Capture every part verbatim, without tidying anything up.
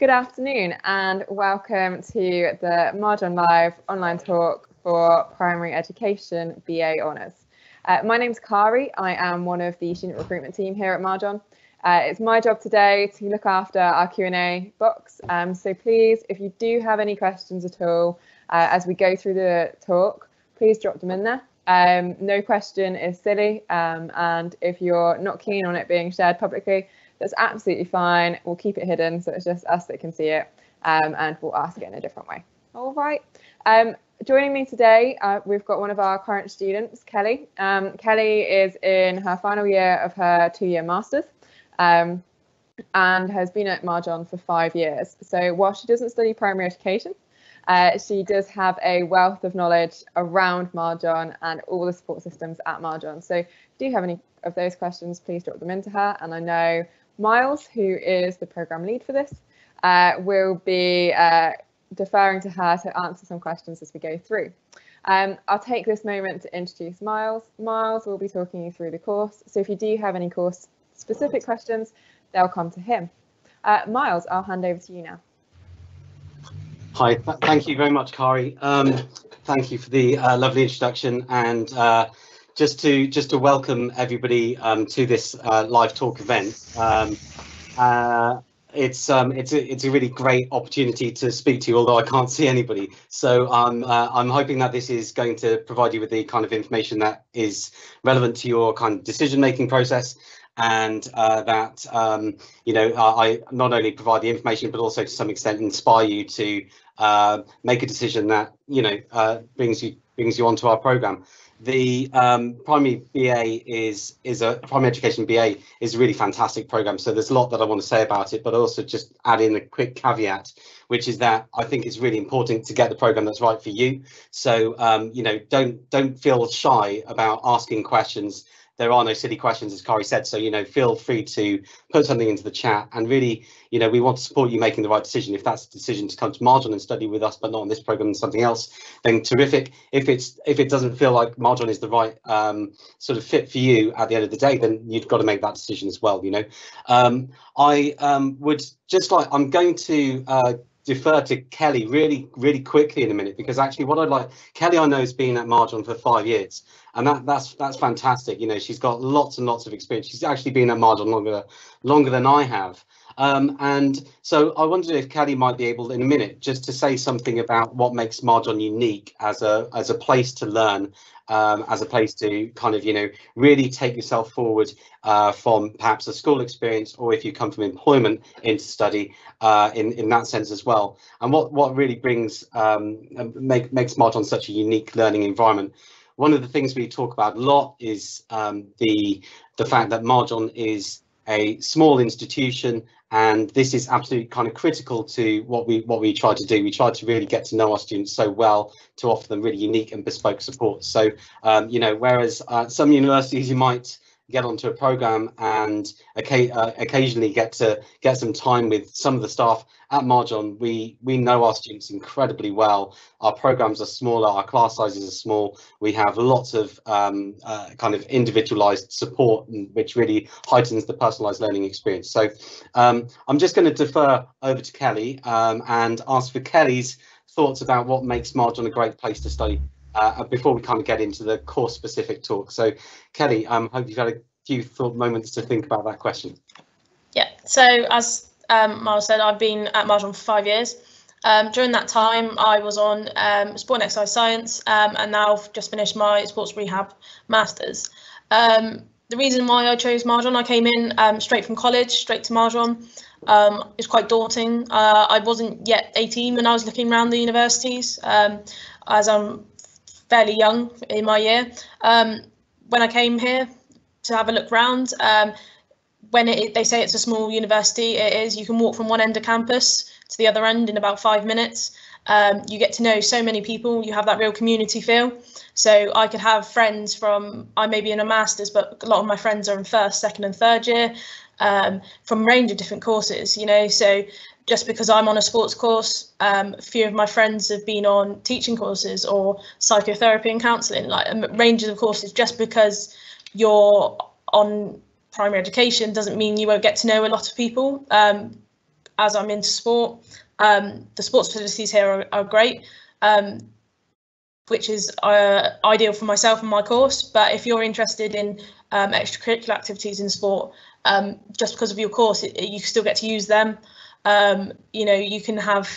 Good afternoon and welcome to the Marjon Live online talk for Primary Education B A Honours. Uh, my name's Kari, I am one of the student recruitment team here at Marjon. Uh, it's my job today to look after our Q and A box, um, so please, if you do have any questions at all uh, as we go through the talk, please drop them in there. Um, no question is silly, um, and if you're not keen on it being shared publicly, that's absolutely fine. We'll keep it hidden so it's just us that can see it, um, and we'll ask it in a different way. All right. Um, joining me today, uh, we've got one of our current students, Kelly. Um, Kelly is in her final year of her two-year master's um, and has been at Marjon for five years. So while she doesn't study primary education, uh, she does have a wealth of knowledge around Marjon and all the support systems at Marjon. So if you do have any of those questions, please drop them into her, and I know Miles, who is the programme lead for this, uh, will be uh, deferring to her to answer some questions as we go through. Um, I'll take this moment to introduce Miles. Miles will be talking you through the course, so if you do have any course specific questions, they'll come to him. Uh, Miles, I'll hand over to you now. Hi, th thank you very much, Kari. Um, thank you for the uh, lovely introduction, and uh, Just to just to welcome everybody um, to this uh, live talk event. Um, uh, it's um, it's a, it's a really great opportunity to speak to you, although I can't see anybody. So I'm um, uh, I'm hoping that this is going to provide you with the kind of information that is relevant to your kind of decision making process, and uh, that um, you know I not only provide the information but also to some extent inspire you to uh, make a decision that you know uh, brings you brings you onto our programme. The um, primary B A is is a primary education B A is a really fantastic programme. So there's a lot that I want to say about it, but also just add in a quick caveat, which is that I think it's really important to get the programme that's right for you. So um, you know, don't don't feel shy about asking questions. There are no silly questions, as Kari said. So you know, feel free to put something into the chat, and really, you know, we want to support you making the right decision. If that's the decision to come to Marjon and study with us, but not on this programme and something else, then terrific. If it's if it doesn't feel like Marjon is the right um, sort of fit for you at the end of the day, then you've got to make that decision as well. You know, um, I um, would just like I'm going to. Uh, defer to Kelly really, really quickly in a minute, because actually what I'd like, Kelly I know has been at Marjon for five years and that, that's that's fantastic. You know, she's got lots and lots of experience. She's actually been at Marjon longer, longer than I have. Um, and so I wondered if Kelly might be able in a minute just to say something about what makes Marjon unique as a as a place to learn, um, as a place to kind of, you know, really take yourself forward uh, from perhaps a school experience, or if you come from employment into study uh, in, in that sense as well. And what, what really brings um, make, makes Marjon such a unique learning environment. One of the things we talk about a lot is um, the, the fact that Marjon is a small institution, and this is absolutely kind of critical to what we what we try to do. We try to really get to know our students so well to offer them really unique and bespoke support. So um, you know, whereas uh, some universities you might get onto a programme and okay, uh, occasionally get to get some time with some of the staff, at Marjon we we know our students incredibly well. Our programmes are smaller, our class sizes are small, we have lots of um, uh, kind of individualised support, which really heightens the personalised learning experience. So um, I'm just going to defer over to Kelly um, and ask for Kelly's thoughts about what makes Marjon a great place to study Uh, before we kind of get into the course specific talk. So Kelly, I um, hope you've had a few moments to think about that question. Yeah, so as um, Miles said, I've been at Marjon for five years. Um, during that time, I was on um, sport and exercise science, um, and now I've just finished my sports rehab masters. Um, the reason why I chose Marjon, I came in um, straight from college, straight to Marjon. Um, it's quite daunting. Uh, I wasn't yet eighteen when I was looking around the universities, um, as I'm fairly young in my year. Um, when I came here to have a look round, um, when it, they say it's a small university, it is. You can walk from one end of campus to the other end in about five minutes. Um, you get to know so many people, you have that real community feel. So I could have friends from, I may be in a master's, but a lot of my friends are in first, second and third year, um, from a range of different courses, you know. So just because I'm on a sports course, um, a few of my friends have been on teaching courses or psychotherapy and counselling, like ranges of courses. Just because you're on primary education doesn't mean you won't get to know a lot of people. Um, as I'm into sport. Um, the sports facilities here are, are great, um, which is uh, ideal for myself and my course. But if you're interested in um, extracurricular activities in sport, um, just because of your course, it, it, you still get to use them. Um, you know, you can have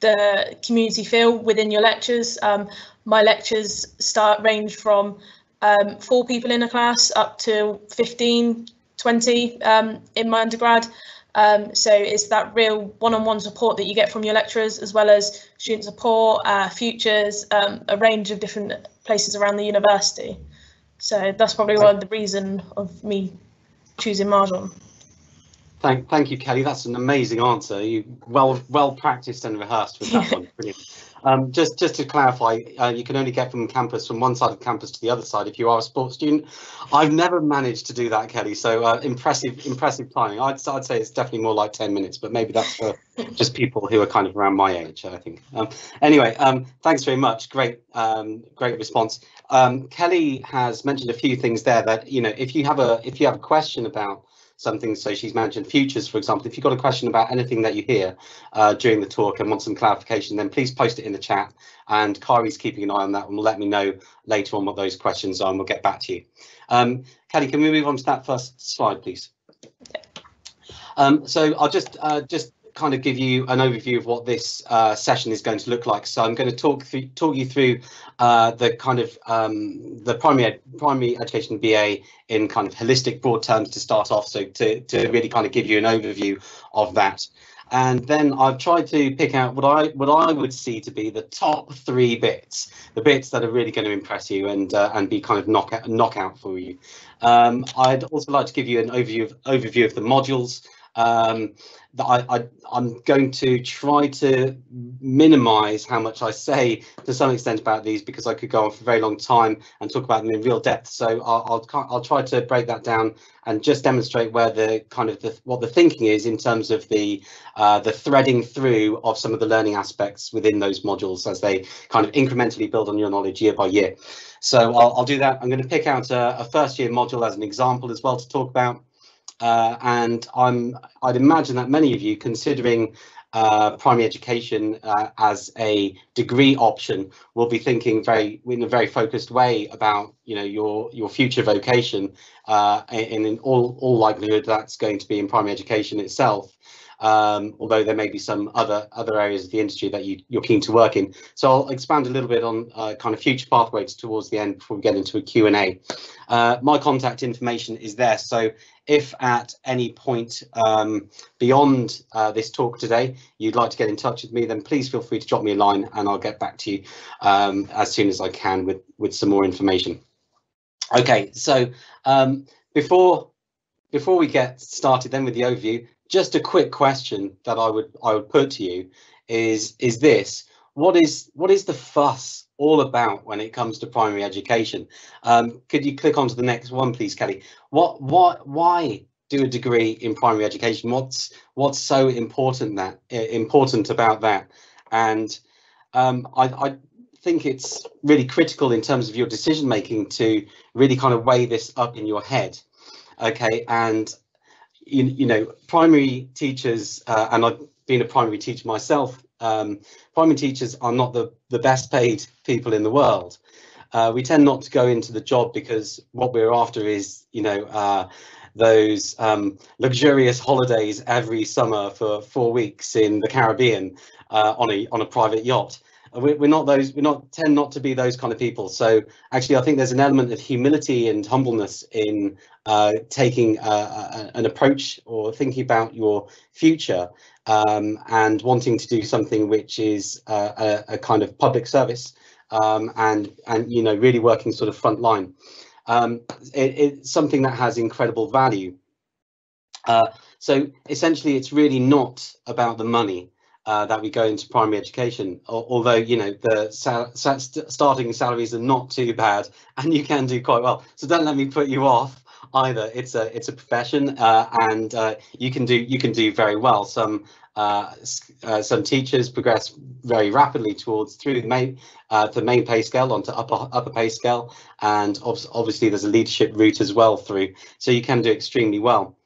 the community feel within your lectures. Um, my lectures start range from um, four people in a class up to fifteen, twenty um, in my undergrad. Um, so it's that real one-on-one support that you get from your lecturers, as well as student support, uh, futures, um, a range of different places around the university. So that's probably one of the reason of me choosing Marjon. Thank, thank you, Kelly. That's an amazing answer. You well, well practiced and rehearsed with that one. Brilliant. Um, just, just to clarify, uh, you can only get from campus, from one side of campus to the other side, if you are a sports student. I've never managed to do that, Kelly. So uh, impressive, impressive timing. I'd, I'd say it's definitely more like ten minutes, but maybe that's for just people who are kind of around my age, I think. Um, anyway, um, thanks very much. Great, um, great response. Um, Kelly has mentioned a few things there that, you know, if you have a, if you have a question about something, so she's mentioned futures, for example. If you've got a question about anything that you hear uh, during the talk and want some clarification, then please post it in the chat, and Kyrie's keeping an eye on that and will let me know later on what those questions are, and we'll get back to you. Um, Kelly, can we move on to that first slide, please? Um, so I'll just uh, just kind of give you an overview of what this uh, session is going to look like. So I'm going to talk through, talk you through uh, the kind of um, the primary ed primary education B A in kind of holistic broad terms to start off, so to, to really kind of give you an overview of that. And then I've tried to pick out what I what I would see to be the top three bits, the bits that are really going to impress you and uh, and be kind of knockout knockout for you. Um, I'd also like to give you an overview of, overview of the modules. Um, that I, I, I'm going to try to minimise how much I say to some extent about these, because I could go on for a very long time and talk about them in real depth. So I'll, I'll, I'll try to break that down and just demonstrate where the kind of the, what the thinking is in terms of the uh, the threading through of some of the learning aspects within those modules as they kind of incrementally build on your knowledge year by year. So I'll, I'll do that. I'm going to pick out a, a first year module as an example as well to talk about. Uh, and I'm, I'd imagine that many of you, considering uh, primary education uh, as a degree option, will be thinking very in a very focused way about, you know, your your future vocation. Uh, and in all all likelihood, that's going to be in primary education itself. Um, although there may be some other other areas of the industry that you, you're keen to work in. So I'll expand a little bit on uh, kind of future pathways towards the end before we get into a Q and A. Uh, my contact information is there, so if at any point um, beyond uh, this talk today you'd like to get in touch with me, then please feel free to drop me a line and I'll get back to you um, as soon as I can with, with some more information. Okay, so um, before, before we get started then with the overview, just a quick question that I would I would put to you is is this: what is what is the fuss all about when it comes to primary education? Um, could you click onto the next one, please, Kelly? What what why do a degree in primary education? What's what's so important that important about that? And um, I, I think it's really critical in terms of your decision making to really kind of weigh this up in your head. Okay, and You, you know, primary teachers, uh, and I've been a primary teacher myself, um, primary teachers are not the, the best paid people in the world. Uh, we tend not to go into the job because what we're after is, you know, uh, those um, luxurious holidays every summer for four weeks in the Caribbean uh, on a on a private yacht. We're not those. We not tend not to be those kind of people. So actually, I think there's an element of humility and humbleness in uh, taking uh, an approach or thinking about your future um, and wanting to do something which is uh, a, a kind of public service um, and and you know really working sort of front line. Um, it, it's something that has incredible value. Uh, so essentially, it's really not about the money. Uh, that we go into primary education, although, you know, the sal sal starting salaries are not too bad and you can do quite well. So don't let me put you off either. It's a it's a profession uh, and uh, you can do you can do very well. Some uh, uh, some teachers progress very rapidly towards through the main uh, the main pay scale onto upper upper pay scale. And ob obviously there's a leadership route as well through. So you can do extremely well.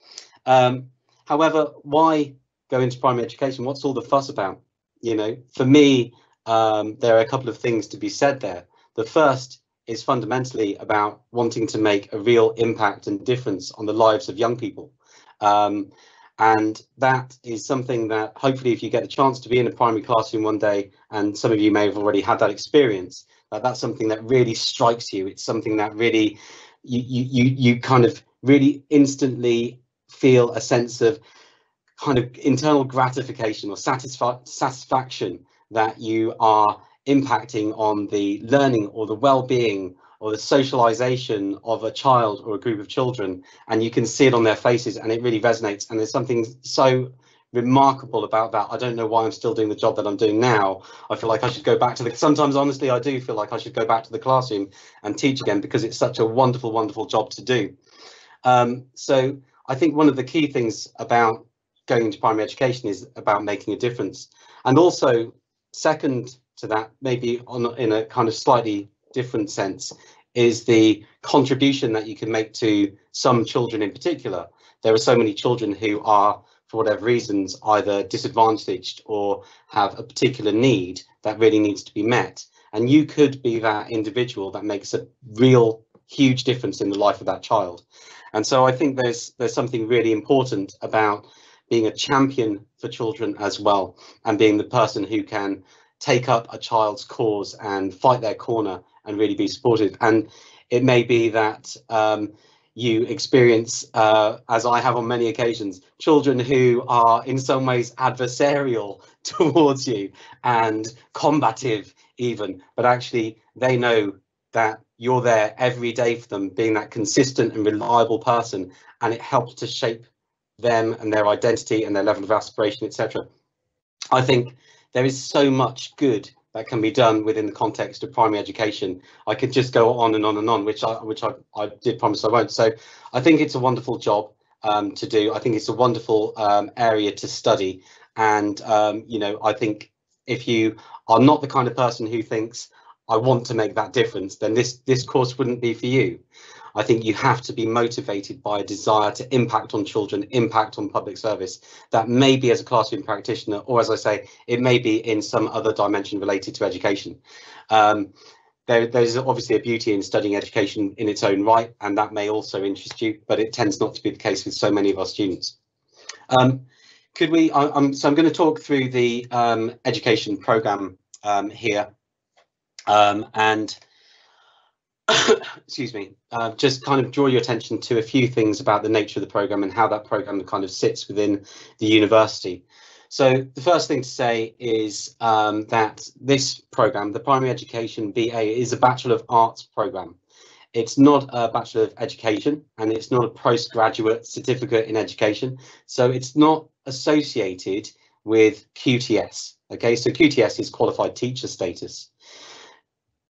Um, however, why go into primary education? What's all the fuss about? You know, for me, um, there are a couple of things to be said there. The first is fundamentally about wanting to make a real impact and difference on the lives of young people. Um, and that is something that hopefully if you get a chance to be in a primary classroom one day, and some of you may have already had that experience, that that's something that really strikes you. It's something that really you, you, you, you kind of really instantly feel a sense of kind of internal gratification or satisfa- satisfaction that you are impacting on the learning or the well-being or the socialization of a child or a group of children, and you can see it on their faces and it really resonates. And there's something so remarkable about that. I don't know why I'm still doing the job that I'm doing now. I feel like I should go back to the, sometimes honestly I do feel like I should go back to the classroom and teach again, because it's such a wonderful, wonderful job to do. Um, so I think one of the key things about going into primary education is about making a difference. And also second to that, maybe on, in a kind of slightly different sense, is the contribution that you can make to some children in particular. There are so many children who are, for whatever reasons, either disadvantaged or have a particular need that really needs to be met. And you could be that individual that makes a real huge difference in the life of that child. And so I think there's there's something really important about being a champion for children as well, and being the person who can take up a child's cause and fight their corner and really be supported. And it may be that um, you experience, uh, as I have on many occasions, children who are in some ways adversarial towards you and combative even, but actually they know that you're there every day for them, being that consistent and reliable person, and it helps to shape them and their identity and their level of aspiration, et cetera. I think there is so much good that can be done within the context of primary education. I could just go on and on and on, which I which I, I did promise I won't. So I think it's a wonderful job um, to do. I think it's a wonderful um, area to study. And, um, you know, I think if you are not the kind of person who thinks, I want to make that difference, then this this course wouldn't be for you. I think you have to be motivated by a desire to impact on children, impact on public service. That may be as a classroom practitioner, or as I say, it may be in some other dimension related to education. Um, there, there's obviously a beauty in studying education in its own right, and that may also interest you, but it tends not to be the case with so many of our students. Um, could we, I, I'm, so I'm going to talk through the um, education programme um, here. Um, and excuse me, uh, just kind of draw your attention to a few things about the nature of the programme and how that programme kind of sits within the university. So the first thing to say is um, that this programme, the Primary Education B A, is a Bachelor of Arts programme. It's not a Bachelor of Education, and it's not a postgraduate certificate in education, so it's not associated with Q T S. Okay, so Q T S is qualified teacher status.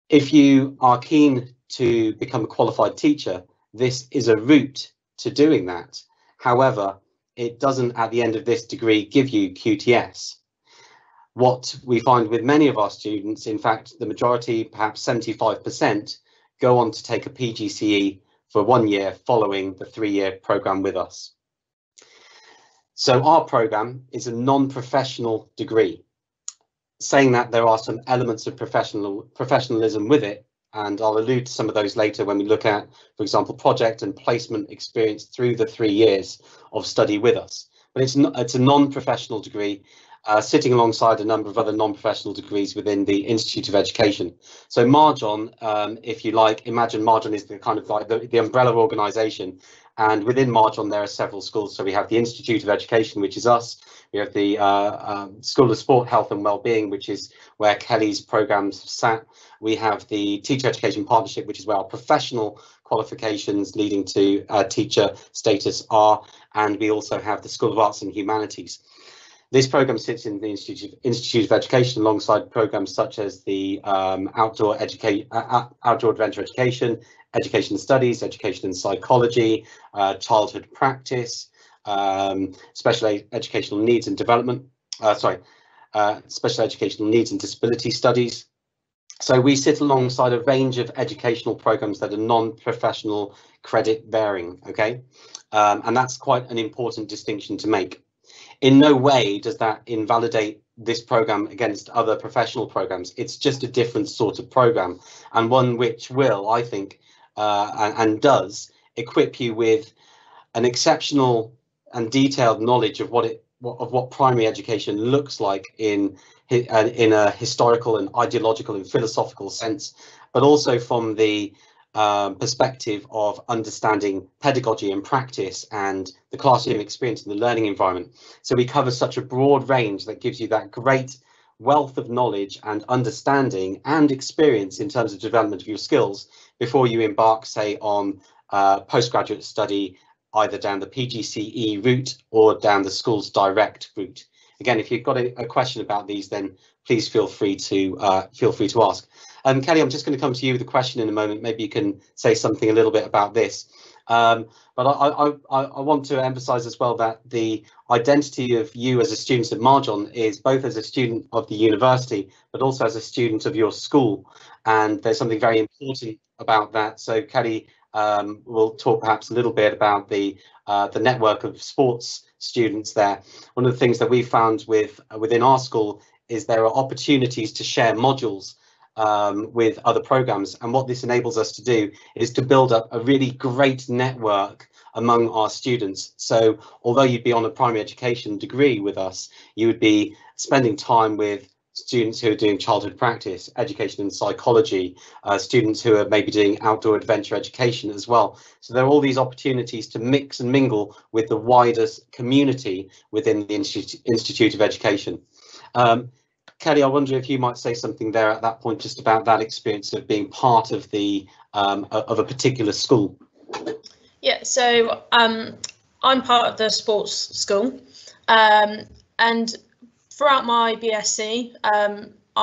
If you are keen to become a qualified teacher, this is a route to doing that. However, it doesn't at the end of this degree give you Q T S. What we find with many of our students, in fact, the majority, perhaps seventy-five percent, go on to take a P G C E for one year following the three-year programme with us. So our programme is a non-professional degree. Saying that, there are some elements of professional professionalism with it, and I'll allude to some of those later when we look at, for example, project and placement experience through the three years of study with us. But it's not, it's a non-professional degree uh, sitting alongside a number of other non-professional degrees within the Institute of Education. So Marjon, um, if you like, imagine Marjon is the kind of like the, the umbrella organisation, and within Marjon there are several schools. So we have the Institute of Education, which is us. We have the uh, uh, School of Sport, Health and Wellbeing, which is where Kelly's programmes have sat. We have the Teacher Education Partnership, which is where our professional qualifications leading to uh, teacher status are. And we also have the School of Arts and Humanities. This programme sits in the Institute of, Institute of Education alongside programmes such as the um, outdoor, educa uh, outdoor Adventure Education, Education Studies, Education and Psychology, uh, Childhood Practice, Um, special ed educational needs and development, uh, sorry, uh, special educational needs and disability studies. So we sit alongside a range of educational programmes that are non-professional credit bearing, okay? Um, and that's quite an important distinction to make. in no way does that invalidate this program against other professional programs. It's just a different sort of program, and one which will, I think, uh, and, and does equip you with an exceptional and detailed knowledge of what it of what primary education looks like in in a historical and ideological and philosophical sense, but also from the um, perspective of understanding pedagogy and practice and the classroom experience and the learning environment. So we cover such a broad range that gives you that great wealth of knowledge and understanding and experience in terms of development of your skills before you embark, say, on uh, postgraduate study, either down the P G C E route or down the school's direct route. Again, if you've got a, a question about these, then please feel free to uh, feel free to ask. Um, Kelly, I'm just going to come to you with a question in a moment. Maybe you can say something a little bit about this. Um, but I, I, I want to emphasise as well that the identity of you as a student at Marjon is both as a student of the university, but also as a student of your school. And there's something very important about that. So Kelly, Um, we'll talk perhaps a little bit about the uh, the network of sports students there. One of the things that we found with within our school is there are opportunities to share modules um, with other programs, and what this enables us to do is to build up a really great network among our students. So although you'd be on a primary education degree with us, you would be spending time with students who are doing childhood practice, education and psychology, uh, students who are maybe doing outdoor adventure education as well. So there are all these opportunities to mix and mingle with the widest community within the Institute, Institute of Education. Um, Kelly, I wonder if you might say something there at that point, just about that experience of being part of the um, of a particular school. Yeah, so um, I'm part of the sports school, um, and throughout my B S c, um,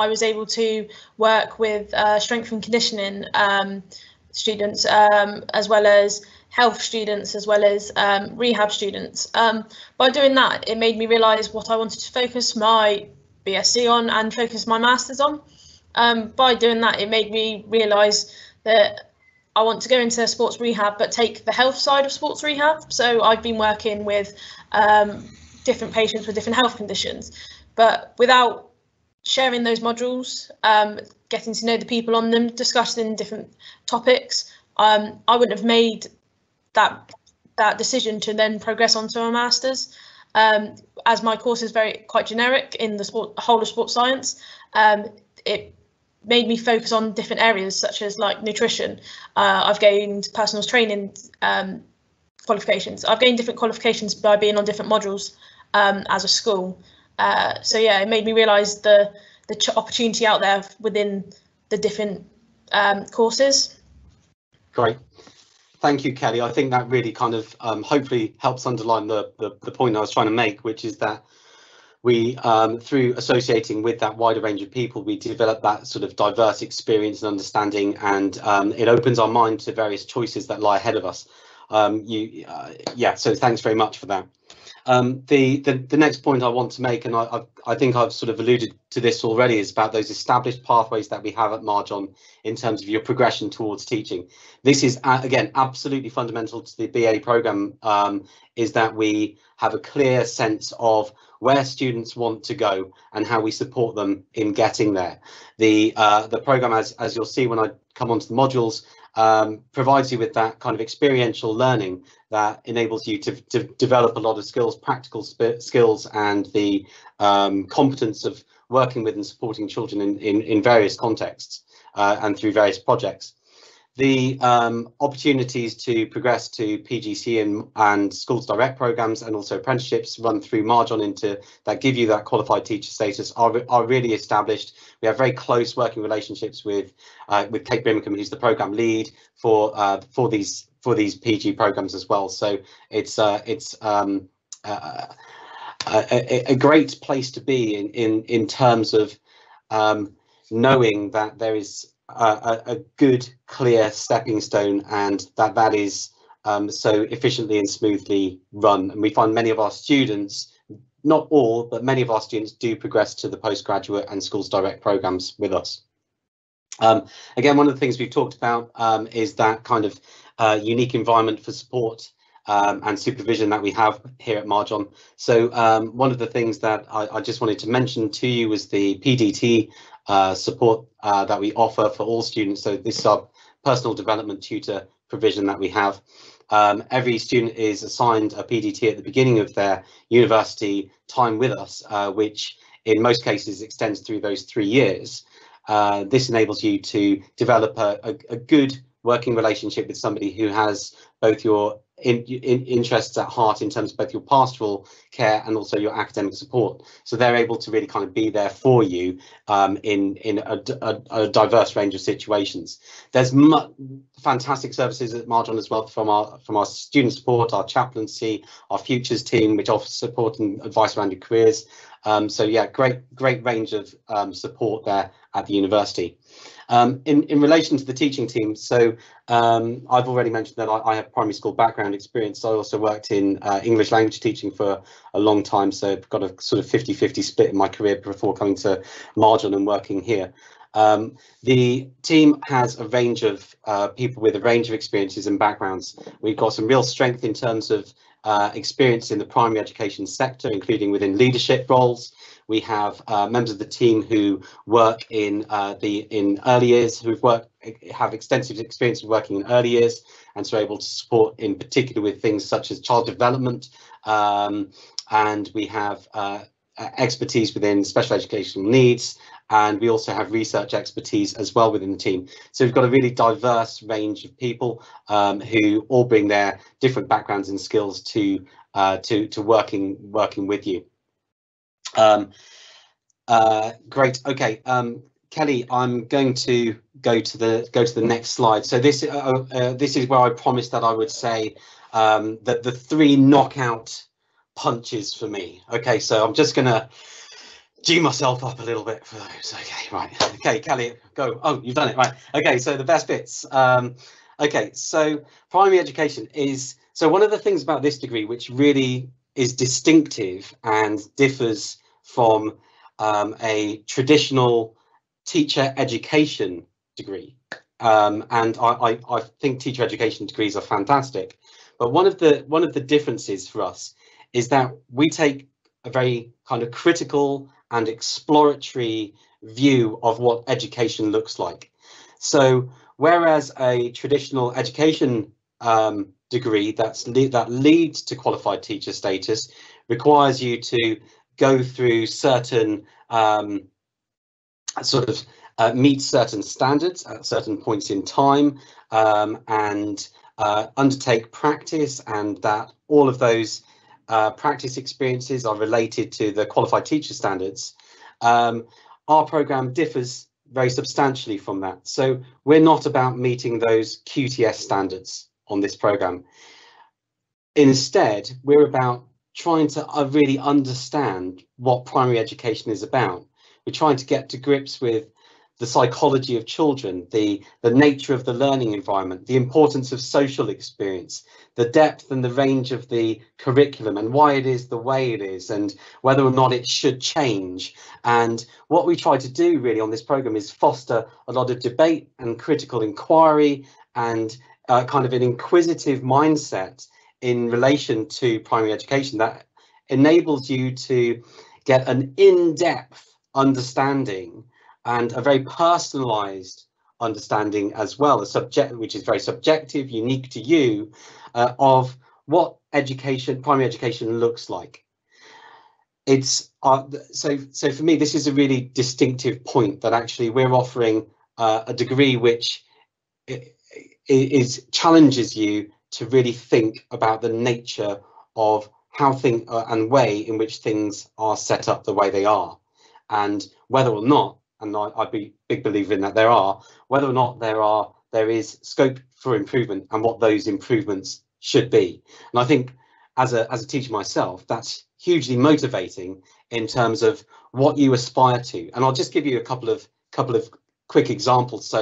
I was able to work with uh, strength and conditioning um, students, um, as well as health students, as well as um, rehab students. Um, by doing that, it made me realise what I wanted to focus my B S c on and focus my masters on. Um, by doing that, it made me realise that I want to go into sports rehab, but take the health side of sports rehab. So I've been working with um, different patients with different health conditions. But without sharing those modules, um, getting to know the people on them, discussing different topics, um, I wouldn't have made that that decision to then progress on to a master's, um, as my course is very quite generic in the sport, whole of sports science. Um, it made me focus on different areas such as like nutrition. Uh, I've gained personal training um, qualifications. I've gained different qualifications by being on different modules um, as a school. Uh, so yeah, it made me realise the the ch opportunity out there within the different um, courses. Great, thank you, Kelly. I think that really kind of um, hopefully helps underline the, the the point I was trying to make, which is that we um, through associating with that wider range of people, we develop that sort of diverse experience and understanding, and um, it opens our mind to various choices that lie ahead of us. Um, you, uh, yeah. So thanks very much for that. Um, the, the the next point I want to make, and I, I I think I've sort of alluded to this already, is about those established pathways that we have at Marjon in terms of your progression towards teaching. This is uh, again absolutely fundamental to the B A programme. Um, is that we have a clear sense of where students want to go and how we support them in getting there. The uh, the programme, as as you'll see when I come onto the modules, Um, provides you with that kind of experiential learning that enables you to, to develop a lot of skills, practical sp skills and the um, competence of working with and supporting children in, in, in various contexts uh, and through various projects. The um, opportunities to progress to P G C E and, and schools direct programmes and also apprenticeships run through Marjon into that give you that qualified teacher status are, are really established. We have very close working relationships with uh, with Kate Brimcombe, who's the programme lead for uh, for these for these P G programmes as well. So it's uh, it's um, uh, a, a great place to be in in in terms of um, knowing that there is Uh, a, a good, clear stepping stone, and that that is um, so efficiently and smoothly run. And we find many of our students, not all, but many of our students do progress to the postgraduate and schools direct programmes with us. Um, again, one of the things we've talked about um, is that kind of uh, unique environment for support um, and supervision that we have here at Marjon. So um, one of the things that I, I just wanted to mention to you was the P D T uh, support uh, that we offer for all students. So this is our personal development tutor provision that we have. Um, every student is assigned a P D T at the beginning of their university time with us, uh, which in most cases extends through those three years. Uh, this enables you to develop a, a, a good working relationship with somebody who has both your in, in interests at heart in terms of both your pastoral care and also your academic support. So they're able to really kind of be there for you um, in, in a, a, a diverse range of situations. There's fantastic services at Marjon as well from our from our student support, our chaplaincy, our futures team, which offers support and advice around your careers. Um, so yeah, great, great range of um, support there at the university. Um, in, in relation to the teaching team, so um, I've already mentioned that I, I have primary school background experience. I also worked in uh, English language teaching for a long time, so I've got a sort of fifty fifty split in my career before coming to Marjon and working here. Um, the team has a range of uh, people with a range of experiences and backgrounds. We've got some real strength in terms of uh, experience in the primary education sector, including within leadership roles. We have uh, members of the team who work in uh, the in early years, who've worked have extensive experience of working in early years, and so able to support in particular with things such as child development. Um, and we have uh, expertise within special educational needs. And we also have research expertise as well within the team. So we've got a really diverse range of people um, who all bring their different backgrounds and skills to uh, to to working working with you. Um, uh, great. OK, um, Kelly, I'm going to go to the go to the next slide. So this uh, uh, this is where I promised that I would say um, that the three knockout punches for me. OK, so I'm just going to G myself up a little bit for those. Okay, right. Okay, Kelly, go. Oh, you've done it. Right. Okay, so the best bits. Um, okay, so primary education is, so one of the things about this degree which really is distinctive and differs from um, a traditional teacher education degree. Um, and I, I, I think teacher education degrees are fantastic. But one of the one of the differences for us is that we take a very kind of critical and exploratory view of what education looks like. So whereas a traditional education um, degree that's le that leads to qualified teacher status requires you to go through certain um, sort of uh, meet certain standards at certain points in time um, and uh, undertake practice, and that all of those Uh, practice experiences are related to the qualified teacher standards. Um, our programme differs very substantially from that. So we're not about meeting those Q T S standards on this programme. Instead, we're about trying to uh, really understand what primary education is about. We're trying to get to grips with the psychology of children, the, the nature of the learning environment, the importance of social experience, the depth and the range of the curriculum and why it is the way it is and whether or not it should change. And what we try to do really on this programme is foster a lot of debate and critical inquiry and uh, kind of an inquisitive mindset in relation to primary education that enables you to get an in-depth understanding and a very personalised understanding as well, a subject which is very subjective, unique to you, uh, of what education, primary education looks like. It's uh, so. So for me, this is a really distinctive point that actually we're offering uh, a degree which is challenges you to really think about the nature of how things uh, and way in which things are set up the way they are, and whether or not. And I, I'd be a big believer in that there are, whether or not there are, there is scope for improvement and what those improvements should be. And I think as a, as a teacher myself, that's hugely motivating in terms of what you aspire to. And I'll just give you a couple of couple of quick examples. So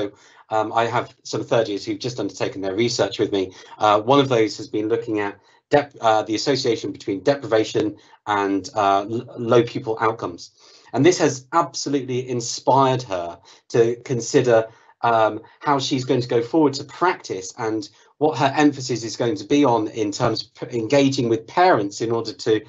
um, I have some third years who've just undertaken their research with me. Uh, one of those has been looking at dep uh, the association between deprivation and uh, low pupil outcomes. And this has absolutely inspired her to consider um, how she's going to go forward to practice and what her emphasis is going to be on in terms of engaging with parents in order to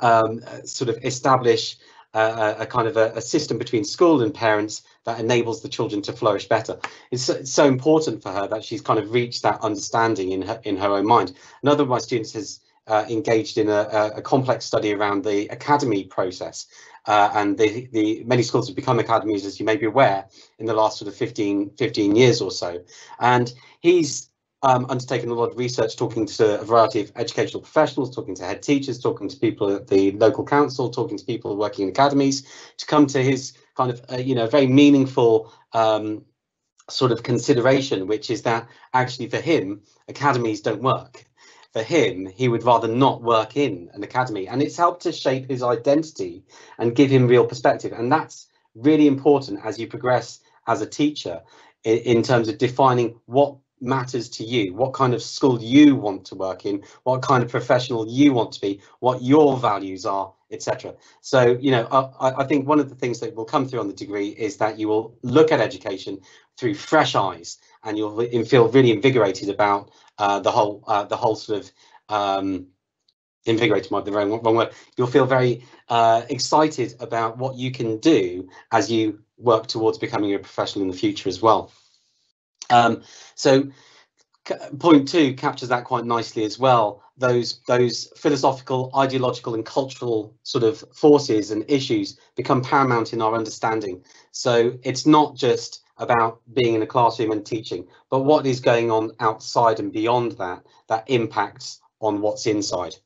um, sort of establish a, a kind of a, a system between school and parents that enables the children to flourish better. It's so, it's so important for her that she's kind of reached that understanding in her, in her own mind. Another of my students has uh, engaged in a, a complex study around the academy process. Uh, and the, the many schools have become academies, as you may be aware, in the last sort of fifteen, fifteen years or so. And he's um, undertaken a lot of research, talking to a variety of educational professionals, talking to head teachers, talking to people at the local council, talking to people working in academies, to come to his kind of, uh, you know, very meaningful um, sort of consideration, which is that actually for him, academies don't work. For him, he would rather not work in an academy, and it's helped to shape his identity and give him real perspective. And that's really important as you progress as a teacher in, in terms of defining what matters to you, what kind of school you want to work in, what kind of professional you want to be, what your values are, et cetera. So, you know, I, I think one of the things that will come through on the degree is that you will look at education through fresh eyes, and you'll feel really invigorated about uh, the whole, uh, the whole sort of um, invigorated might be the wrong, wrong word. You'll feel very uh, excited about what you can do as you work towards becoming a professional in the future as well. Um, so. Point two captures that quite nicely as well. Those those philosophical, ideological and cultural sort of forces and issues become paramount in our understanding. So it's not just about being in a classroom and teaching, but what is going on outside and beyond that, that impacts on what's inside.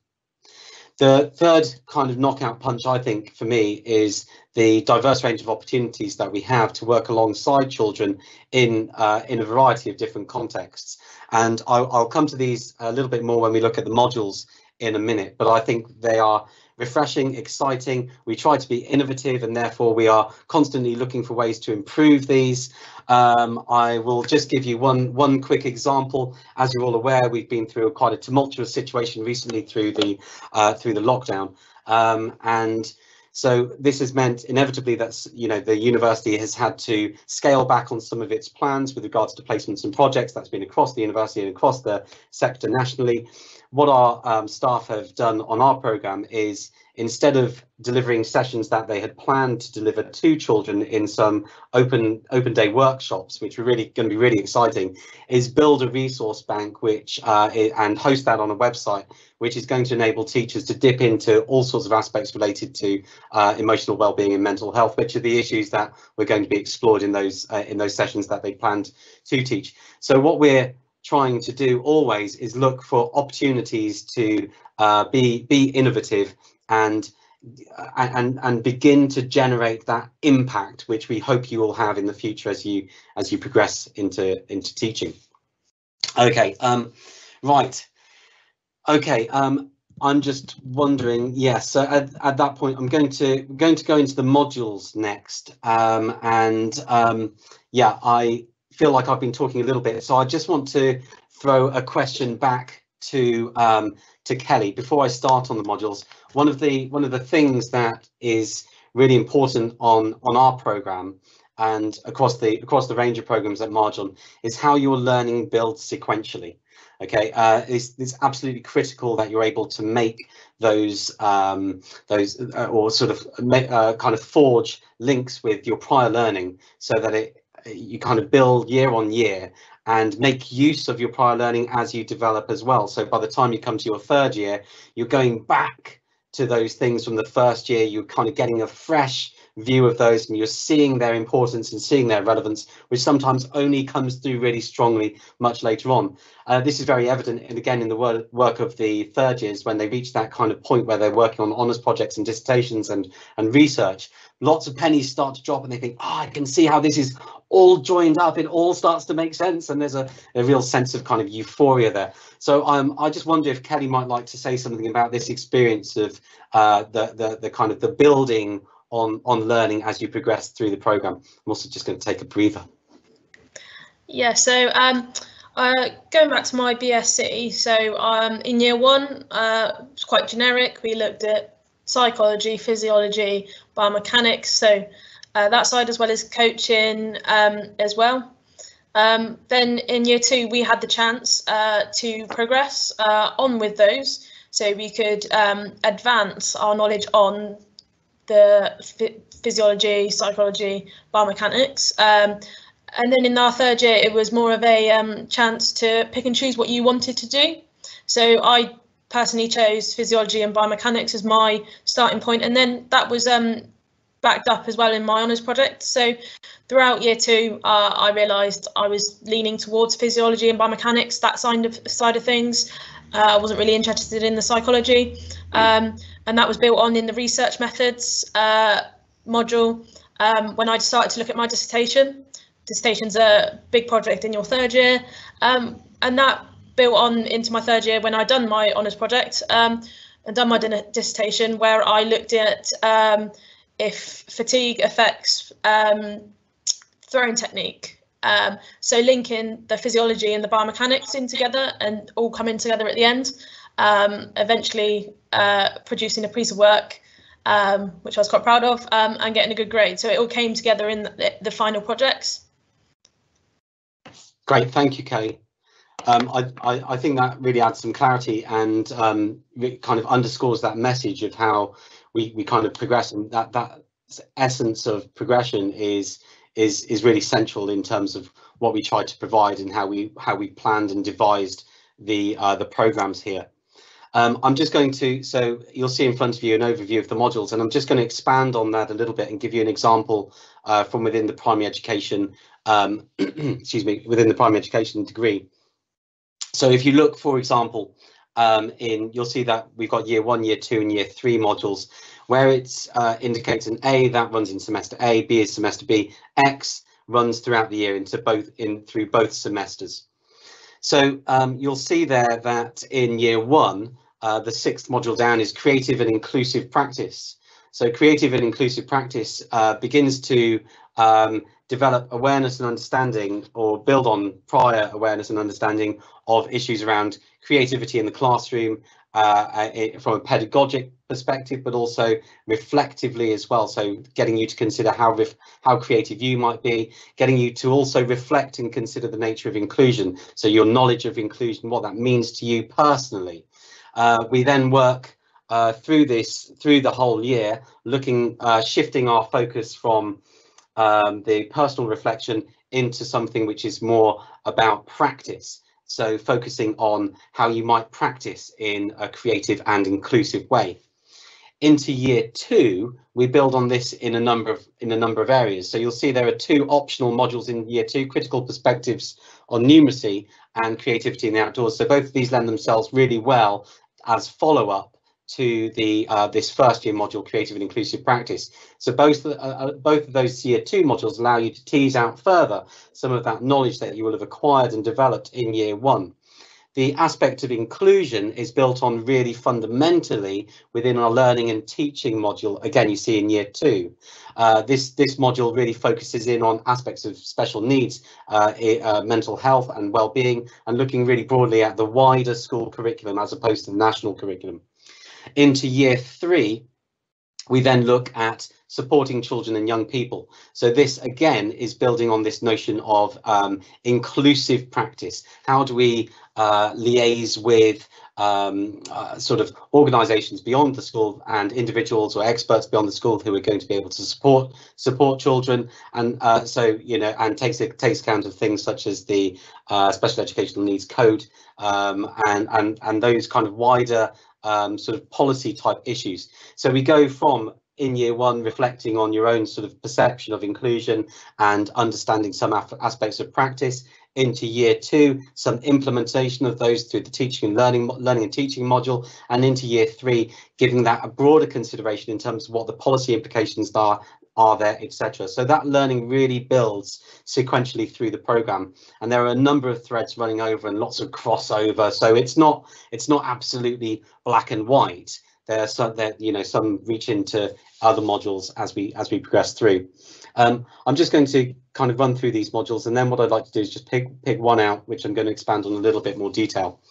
The third kind of knockout punch, I think, for me, is the diverse range of opportunities that we have to work alongside children in uh, in a variety of different contexts. And I'll, I'll come to these a little bit more when we look at the modules in a minute, but I think they are refreshing, exciting. We try to be innovative, and therefore we are constantly looking for ways to improve these. Um, I will just give you one one quick example. As you're all aware, we've been through quite a tumultuous situation recently through the uh, through the lockdown, um, and so this has meant inevitably that, you know, the university has had to scale back on some of its plans with regards to placements and projects. That's been across the university and across the sector nationally. What our um, staff have done on our programme is, instead of delivering sessions that they had planned to deliver to children in some open open day workshops, which are really going to be really exciting, is build a resource bank which uh, and host that on a website, which is going to enable teachers to dip into all sorts of aspects related to uh, emotional well-being and mental health, which are the issues that were going to be explored in those uh, in those sessions that they planned to teach. So what we're trying to do always is look for opportunities to uh, be be innovative and and and begin to generate that impact which we hope you will have in the future as you as you progress into into teaching. Okay, um right, okay, um I'm just wondering, yes, yeah, so at, at that point I'm going to going to go into the modules next, um and um yeah, I feel like I've been talking a little bit, so I just want to throw a question back to um to Kelly before I start on the modules. One of the one of the things that is really important on on our programme and across the across the range of programmes at Marjon is how your learning builds sequentially. Okay, uh, it's, it's absolutely critical that you're able to make those um, those uh, or sort of uh, kind of forge links with your prior learning so that it you kind of build year on year and make use of your prior learning as you develop as well. So by the time you come to your third year, you're going back to those things from the first year, you're kind of getting a fresh view of those and you're seeing their importance and seeing their relevance, which sometimes only comes through really strongly much later on. Uh, this is very evident, and again, in the wor work of the third years when they reach that kind of point where they're working on honours projects and dissertations and, and research. Lots of pennies start to drop and they think, oh, I can see how this is all joined up. It all starts to make sense. And there's a, a real sense of kind of euphoria there. So um, I just wonder if Kelly might like to say something about this experience of uh, the, the, the kind of the building on on learning as you progress through the programme. I'm also just going to take a breather. Yeah, so um, uh, going back to my B S C, so um, in year one, uh, it's quite generic. We looked at psychology, physiology, biomechanics, so uh, that side as well as coaching um, as well. Um, then in year two, we had the chance uh, to progress uh, on with those. So we could um, advance our knowledge on the ph physiology, psychology, biomechanics. Um, and then in our third year, it was more of a um, chance to pick and choose what you wanted to do. So I personally chose physiology and biomechanics as my starting point, and then that was um, backed up as well in my honours project. So throughout year two, uh, I realised I was leaning towards physiology and biomechanics, that side of, side of things. Uh, I wasn't really interested in the psychology, um, and that was built on in the research methods uh, module um, when I started to look at my dissertation. Dissertation's a big project in your third year, um, and that built on into my third year when I'd done my honours project um, and done my dissertation, where I looked at um, if fatigue affects um, throwing technique. Um, so linking the physiology and the biomechanics in together and all coming together at the end, um, eventually uh, producing a piece of work, um, which I was quite proud of, um, and getting a good grade. So it all came together in the, the final projects. Great, thank you, Kate. Um, I, I, I think that really adds some clarity and um, it kind of underscores that message of how we, we kind of progress, and that, that essence of progression is Is, is really central in terms of what we tried to provide and how we how we planned and devised the uh, the programs here. Um, I'm just going to, so you'll see in front of you an overview of the modules, and I'm just going to expand on that a little bit and give you an example uh, from within the primary education, um, excuse me, within the primary education degree. So if you look, for example, um, in, you'll see that we've got year one, year two and year three modules, where it uh, indicates an A that runs in semester A, B is semester B, X runs throughout the year into both in through both semesters. So um, you'll see there that in year one, uh, the sixth module down is creative and inclusive practice. So creative and inclusive practice uh, begins to um, develop awareness and understanding, or build on prior awareness and understanding of issues around creativity in the classroom, Uh, it, from a pedagogic perspective, but also reflectively as well. So getting you to consider how ref how creative you might be, getting you to also reflect and consider the nature of inclusion. So your knowledge of inclusion, what that means to you personally. Uh, we then work uh, through this, through the whole year, looking, uh, shifting our focus from um, the personal reflection into something which is more about practice. So focusing on how you might practice in a creative and inclusive way. Into year two, we build on this in a number of in a number of areas. So you'll see there are two optional modules in year two, critical perspectives on numeracy and creativity in the outdoors. So both of these lend themselves really well as follow-up to the uh, this first year module, creative and inclusive practice. So both uh, both of those year two modules allow you to tease out further some of that knowledge that you will have acquired and developed in year one. The aspect of inclusion is built on really fundamentally within our learning and teaching module. Again, you see in year two, uh, this this module really focuses in on aspects of special needs, uh, uh, mental health and well-being, and looking really broadly at the wider school curriculum as opposed to the national curriculum. Into year three, we then look at supporting children and young people. So this again is building on this notion of um, inclusive practice. How do we uh, liaise with um, uh, sort of organisations beyond the school and individuals or experts beyond the school who are going to be able to support support children? And uh, so, you know, and takes takes account of things such as the uh, special educational needs code um, and and and those kind of wider Um, sort of policy type issues. So we go from in year one reflecting on your own sort of perception of inclusion and understanding some aspects of practice, into year two, some implementation of those through the teaching and learning learning and teaching module, and into year three, giving that a broader consideration in terms of what the policy implications are are there, et cetera. So that learning really builds sequentially through the programme, and there are a number of threads running over and lots of crossover. So it's not it's not absolutely black and white. There are some that, you know, some reach into other modules as we as we progress through. Um, I'm just going to kind of run through these modules, and then what I'd like to do is just pick pick one out, which I'm going to expand on a little bit more detail.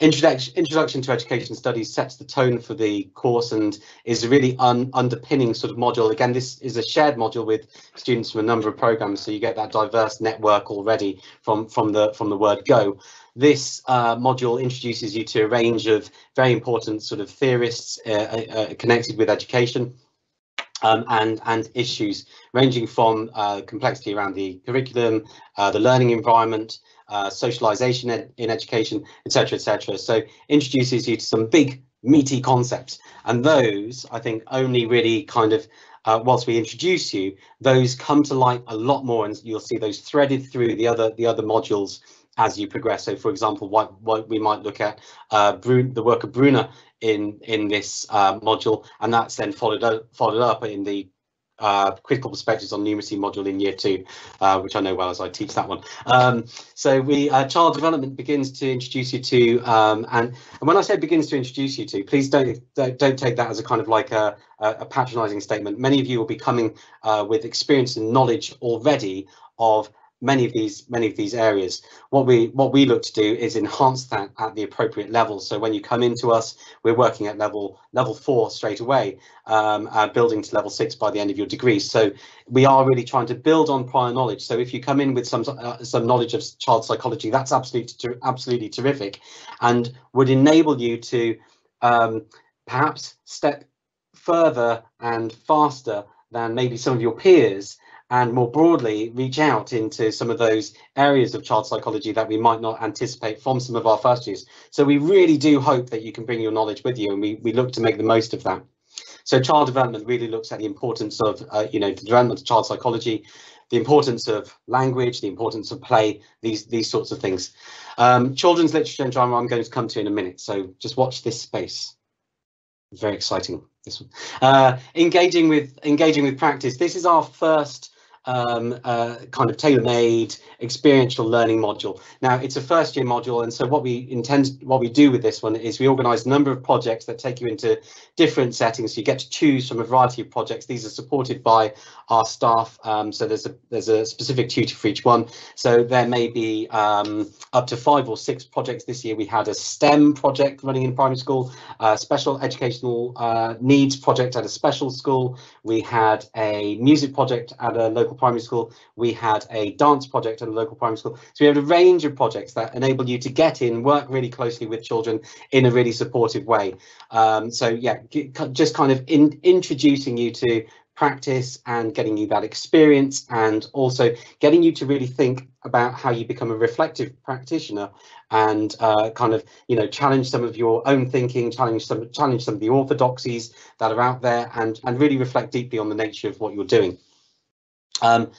Introduction Introduction to Education Studies sets the tone for the course and is a really un underpinning sort of module. Again, this is a shared module with students from a number of programmes, so you get that diverse network already from from the from the word go. This uh, module introduces you to a range of very important sort of theorists uh, uh, connected with education. Um, and, and issues ranging from uh, complexity around the curriculum, uh, the learning environment, uh, socialization ed in education, et cetera, et cetera. So introduces you to some big meaty concepts, and those I think only really kind of uh, whilst we introduce you, those come to light a lot more, and you'll see those threaded through the other the other modules as you progress. So, for example, what, what we might look at uh, Brun the work of Brunner in in this uh, module, and that's then followed up, followed up in the uh, critical perspectives on numeracy module in year two, uh, which I know well as I teach that one. Um, so, we uh, child development begins to introduce you to, um, and and when I say begins to introduce you to, please don't don't, don't take that as a kind of like a a patronising statement. Many of you will be coming uh, with experience and knowledge already of many of these many of these areas. What we what we look to do is enhance that at the appropriate level. So when you come into us, we're working at level level four straight away, um, uh, building to level six by the end of your degree. So we are really trying to build on prior knowledge. So if you come in with some uh, some knowledge of child psychology, that's absolutely ter absolutely terrific, and would enable you to um, perhaps step further and faster than maybe some of your peers, and more broadly reach out into some of those areas of child psychology that we might not anticipate from some of our first years. So we really do hope that you can bring your knowledge with you, and we, we look to make the most of that. So child development really looks at the importance of, uh, you know, the development of child psychology, the importance of language, the importance of play, these these sorts of things. Um, children's literature and drama I'm going to come to in a minute, so just watch this space. Very exciting, this one. Uh, engaging with, engaging with practice. This is our first um uh kind of tailor-made experiential learning module. Now it's a first year module, and so what we intend what we do with this one is we organize a number of projects that take you into different settings. You get to choose from a variety of projects. These are supported by our staff, um so there's a there's a specific tutor for each one. So there may be um up to five or six projects. This year we had a STEM project running in primary school, a special educational uh needs project at a special school, we had a music project at a local primary school, we had a dance project at a local primary school. So we had a range of projects that enable you to get in, work really closely with children in a really supportive way. Um, so yeah, just kind of in, introducing you to practice and getting you that experience, and also getting you to really think about how you become a reflective practitioner, and uh, kind of, you know, challenge some of your own thinking, challenge some challenge some of the orthodoxies that are out there, and, and really reflect deeply on the nature of what you're doing. Um,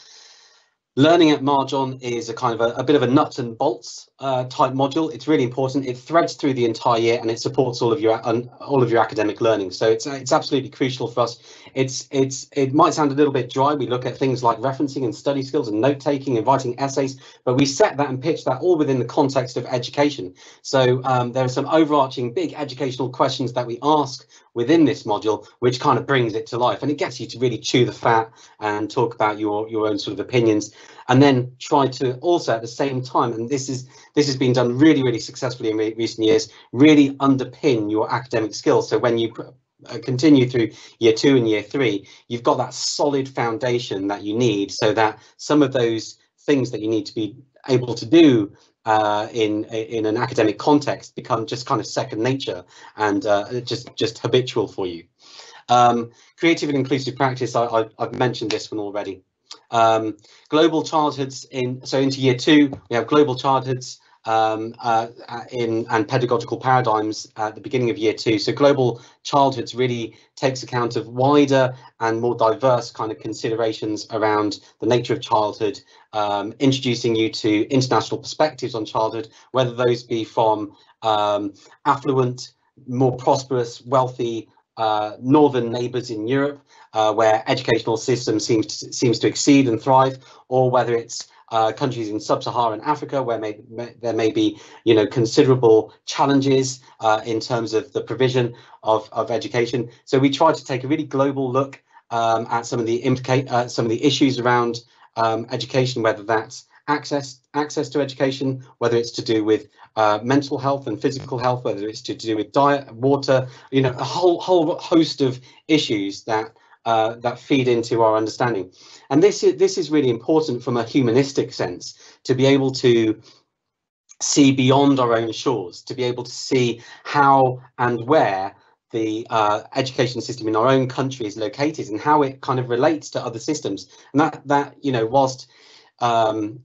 learning at Marjon is a kind of a, a bit of a nuts and bolts uh, type module. It's really important. It threads through the entire year, and it supports all of your um, all of your academic learning. So it's it's absolutely crucial for us. It's it's it might sound a little bit dry. We look at things like referencing and study skills and note taking and writing essays, but we set that and pitch that all within the context of education. So um, there are some overarching big educational questions that we ask within this module, which kind of brings it to life, and it gets you to really chew the fat and talk about your your own sort of opinions, and then try to also at the same time, and this is this has been done really really successfully in re recent years, really underpin your academic skills. So when you uh, continue through year two and year three, you've got that solid foundation that you need, so that some of those things that you need to be able to do Uh, in in an academic context become just kind of second nature and uh, just just habitual for you. Um, creative and inclusive practice, I, I, I've mentioned this one already. Um, global childhoods in so into year two we have global childhoods um, uh, in and pedagogical paradigms at the beginning of year two. So global childhoods really takes account of wider and more diverse kind of considerations around the nature of childhood. Um, introducing you to international perspectives on childhood, whether those be from um, affluent, more prosperous, wealthy uh, northern neighbours in Europe, uh, where educational system seems to, seems to exceed and thrive, or whether it's uh, countries in sub-Saharan Africa, where may, may, there may be, you know, considerable challenges uh, in terms of the provision of, of education. So we try to take a really global look um, at some of the implica- uh, some of the issues around um, education, whether that's access access to education, whether it's to do with uh, mental health and physical health, whether it's to do with diet, water, you know, a whole whole host of issues that uh, that feed into our understanding. And this is this is really important from a humanistic sense, to be able to see beyond our own shores, to be able to see how and where the uh, education system in our own country is located and how it kind of relates to other systems. And that, that you know, whilst um,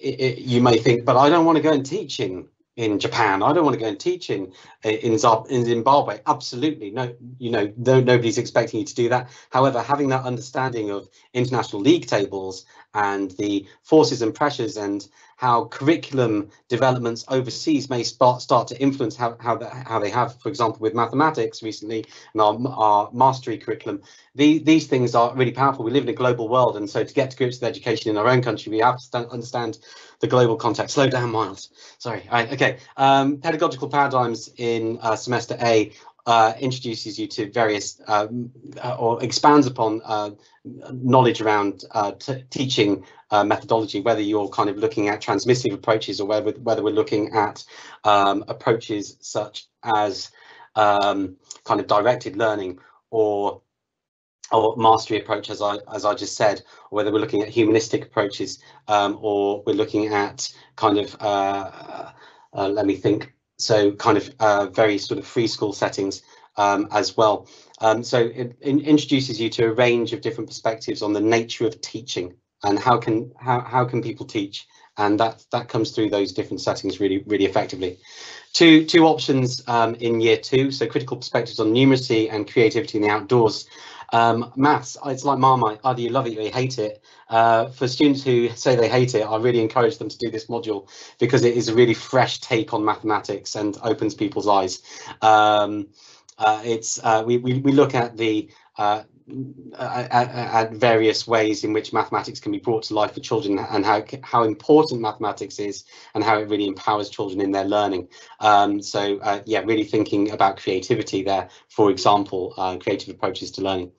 it, it, you may think, but I don't want to go and teach in, in Japan, I don't want to go and teach in, in, in Zimbabwe. Absolutely, no, you know, no, nobody's expecting you to do that. However, having that understanding of international league tables and the forces and pressures and how curriculum developments overseas may start, start to influence how, how, the, how they have, for example, with mathematics recently and our, our mastery curriculum. The, these things are really powerful. We live in a global world, and so to get to grips with education in our own country, we have to understand the global context. Slow down, Miles. Sorry. All right, OK. Um, pedagogical paradigms in uh, semester A uh, introduces you to various uh, or expands upon uh, knowledge around uh, t teaching Uh, methodology, whether you're kind of looking at transmissive approaches or whether whether we're looking at um, approaches such as um, kind of directed learning or or mastery approach, as I as I just said, or whether we're looking at humanistic approaches um, or we're looking at kind of uh, uh, let me think. So kind of uh, very sort of free school settings um, as well. Um, so it, it introduces you to a range of different perspectives on the nature of teaching. And how can how, how can people teach, and that that comes through those different settings really really effectively. Two two options um, in year two, so critical perspectives on numeracy and creativity in the outdoors. Um, maths, it's like Marmite, either you love it or you hate it. Uh, for students who say they hate it, I really encourage them to do this module because it is a really fresh take on mathematics and opens people's eyes. Um, uh, it's uh, we, we we look at the uh, At, at various ways in which mathematics can be brought to life for children and how how important mathematics is and how it really empowers children in their learning. Um, so uh, yeah, really thinking about creativity there, for example, uh, creative approaches to learning.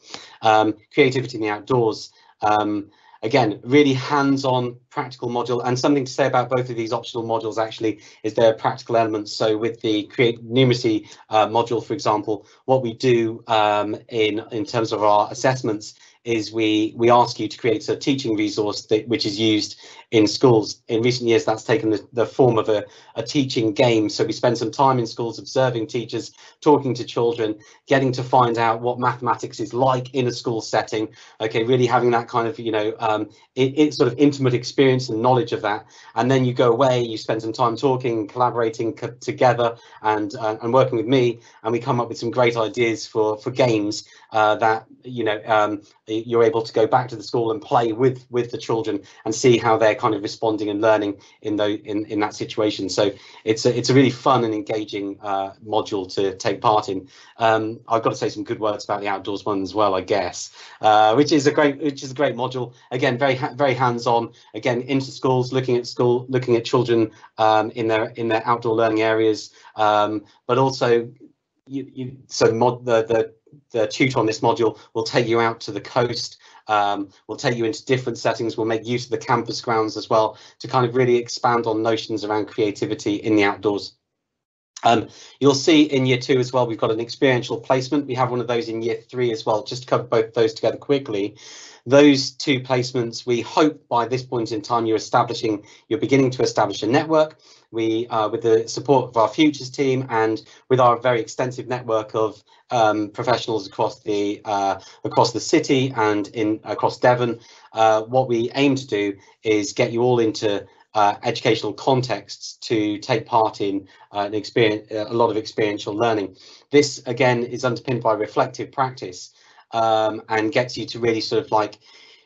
Um, creativity in the outdoors, um, again, really hands-on practical module, and something to say about both of these optional modules actually is their practical elements. So with the create numeracy uh, module, for example, what we do um, in in terms of our assessments is we we ask you to create a teaching resource that which is used in schools. In recent years, that's taken the, the form of a, a teaching game. So we spend some time in schools observing teachers, talking to children, getting to find out what mathematics is like in a school setting. OK, really having that kind of, you know, um, it, it sort of intimate experience and knowledge of that. And then you go away, you spend some time talking, collaborating co together and uh, and working with me. And we come up with some great ideas for, for games uh, that, you know, um, you're able to go back to the school and play with with the children and see how they're kind of responding and learning in the in in that situation. So it's a, it's a really fun and engaging uh, module to take part in. Um, I've got to say some good words about the outdoors one as well, I guess, uh, which is a great which is a great module. Again, very ha very hands on. Again, into schools, looking at school, looking at children um, in their in their outdoor learning areas, um, but also you, you so mod the the. The tutor on this module will take you out to the coast, um, will take you into different settings, will make use of the campus grounds as well to kind of really expand on notions around creativity in the outdoors. Um, you'll see in year two as well, we've got an experiential placement. We have one of those in year three as well, just to cover both those together quickly. Those two placements, we hope by this point in time, you're establishing, you're beginning to establish a network. We, uh, with the support of our Futures team and with our very extensive network of um, professionals across the uh, across the city and in across Devon, uh, what we aim to do is get you all into Uh, educational contexts to take part in uh, an experience, a lot of experiential learning. This again is underpinned by reflective practice um, and gets you to really sort of like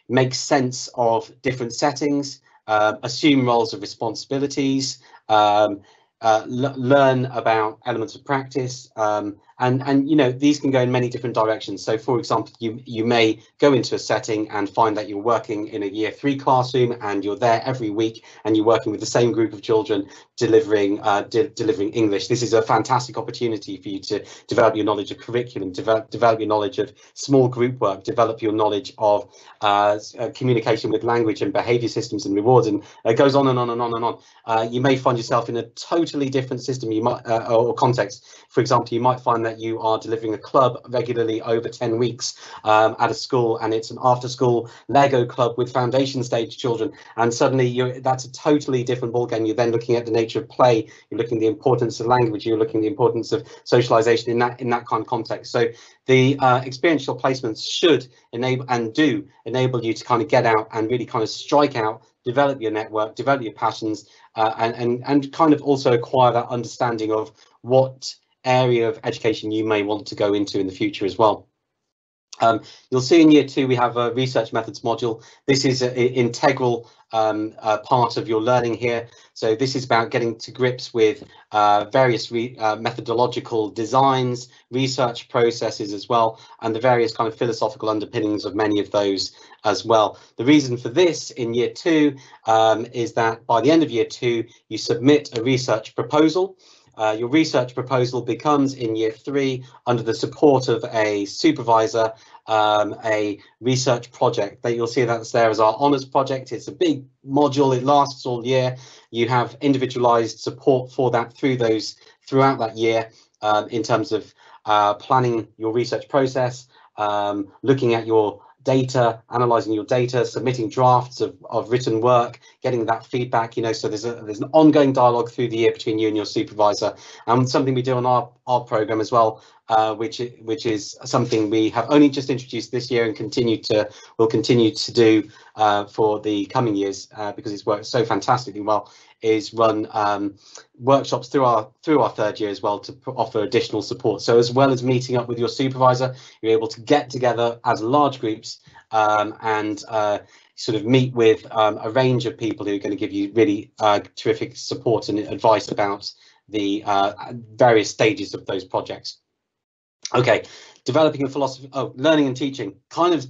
make sense of different settings, uh, assume roles of responsibilities, um, uh, learn about elements of practice, um, And, and, you know, these can go in many different directions. So, for example, you, you may go into a setting and find that you're working in a year three classroom and you're there every week and you're working with the same group of children delivering uh, de delivering English. This is a fantastic opportunity for you to develop your knowledge of curriculum, develop, develop your knowledge of small group work, develop your knowledge of uh, uh, communication with language and behaviour systems and rewards, and it goes on and on and on and on. Uh, you may find yourself in a totally different system you might uh, or context. For example, you might find that you are delivering a club regularly over ten weeks um, at a school, and it's an after-school Lego club with foundation stage children, and suddenly you're, that's a totally different ballgame. You're then looking at the nature of play, you're looking at the importance of language, you're looking at the importance of socialisation in that in that kind of context. So the uh, experiential placements should enable and do enable you to kind of get out and really kind of strike out, develop your network, develop your passions, uh, and, and, and kind of also acquire that understanding of what area of education you may want to go into in the future as well. Um, you'll see in year two we have a research methods module. This is an integral um, uh, part of your learning here. So this is about getting to grips with uh, various re uh, methodological designs, research processes as well, and the various kind of philosophical underpinnings of many of those as well. The reason for this in year two um, is that by the end of year two you submit a research proposal. Uh, your research proposal becomes, in year three, under the support of a supervisor, um, a research project. That you'll see that's there as our honours project. It's a big module, it lasts all year. You have individualised support for that through those throughout that year um, in terms of uh, planning your research process, um, looking at your data, analysing your data, submitting drafts of, of written work, getting that feedback, you know, so there's a there's an ongoing dialogue through the year between you and your supervisor, and something we do on our, our programme as well, uh, which which is something we have only just introduced this year and continue to will continue to do uh, for the coming years uh, because it's worked so fantastically well, is run um, workshops through our through our third year as well to offer additional support. So as well as meeting up with your supervisor, you're able to get together as large groups um, and uh, sort of meet with um, a range of people who are going to give you really uh, terrific support and advice about the uh, various stages of those projects. OK, developing a philosophy of oh, learning and teaching, kind of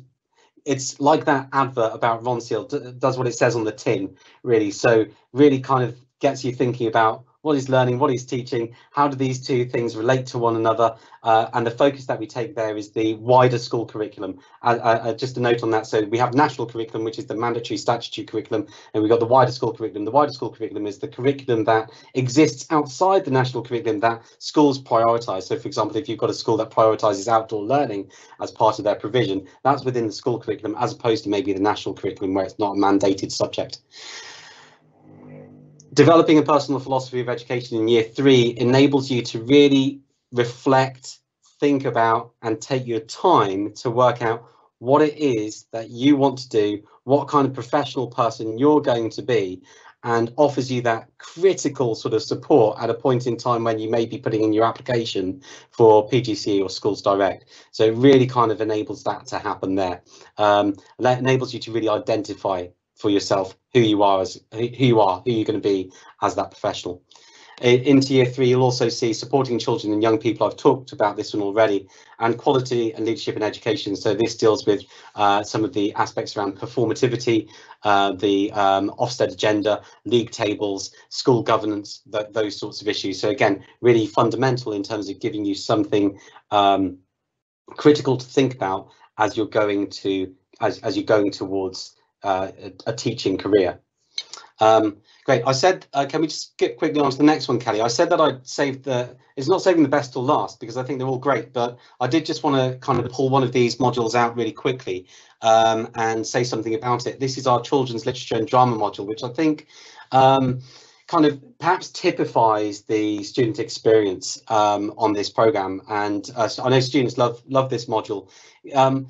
it's like that advert about Ron Seal, does what it says on the tin, really. So really kind of gets you thinking about what is learning, what is teaching, how do these two things relate to one another? Uh, and the focus that we take there is the wider school curriculum. Uh, uh, just a note on that. So we have national curriculum, which is the mandatory statutory curriculum, and we've got the wider school curriculum. The wider school curriculum is the curriculum that exists outside the national curriculum that schools prioritise. So, for example, if you've got a school that prioritises outdoor learning as part of their provision, that's within the school curriculum, as opposed to maybe the national curriculum where it's not a mandated subject. Developing a personal philosophy of education in year three enables you to really reflect, think about, and take your time to work out what it is that you want to do, what kind of professional person you're going to be, and offers you that critical sort of support at a point in time when you may be putting in your application for P G C E or Schools Direct. So it really kind of enables that to happen there. Um, that enables you to really identify for yourself who you are as who you are who you're going to be as that professional. Into year three you'll also see supporting children and young people. I've talked about this one already, and quality and leadership in education. So this deals with uh, some of the aspects around performativity, uh, the um, Ofsted agenda, league tables, school governance, th those sorts of issues. So again, really fundamental in terms of giving you something um, critical to think about as you're going to as, as you're going towards Uh, a, a teaching career. Um, great. I said, uh, can we just skip quickly on to the next one, Kelly? I said that I'd save the, it's not saving the best till last because I think they're all great, but I did just want to kind of pull one of these modules out really quickly um, and say something about it. This is our children's literature and drama module, which I think um, kind of perhaps typifies the student experience um, on this programme. And uh, so I know students love, love this module. Um,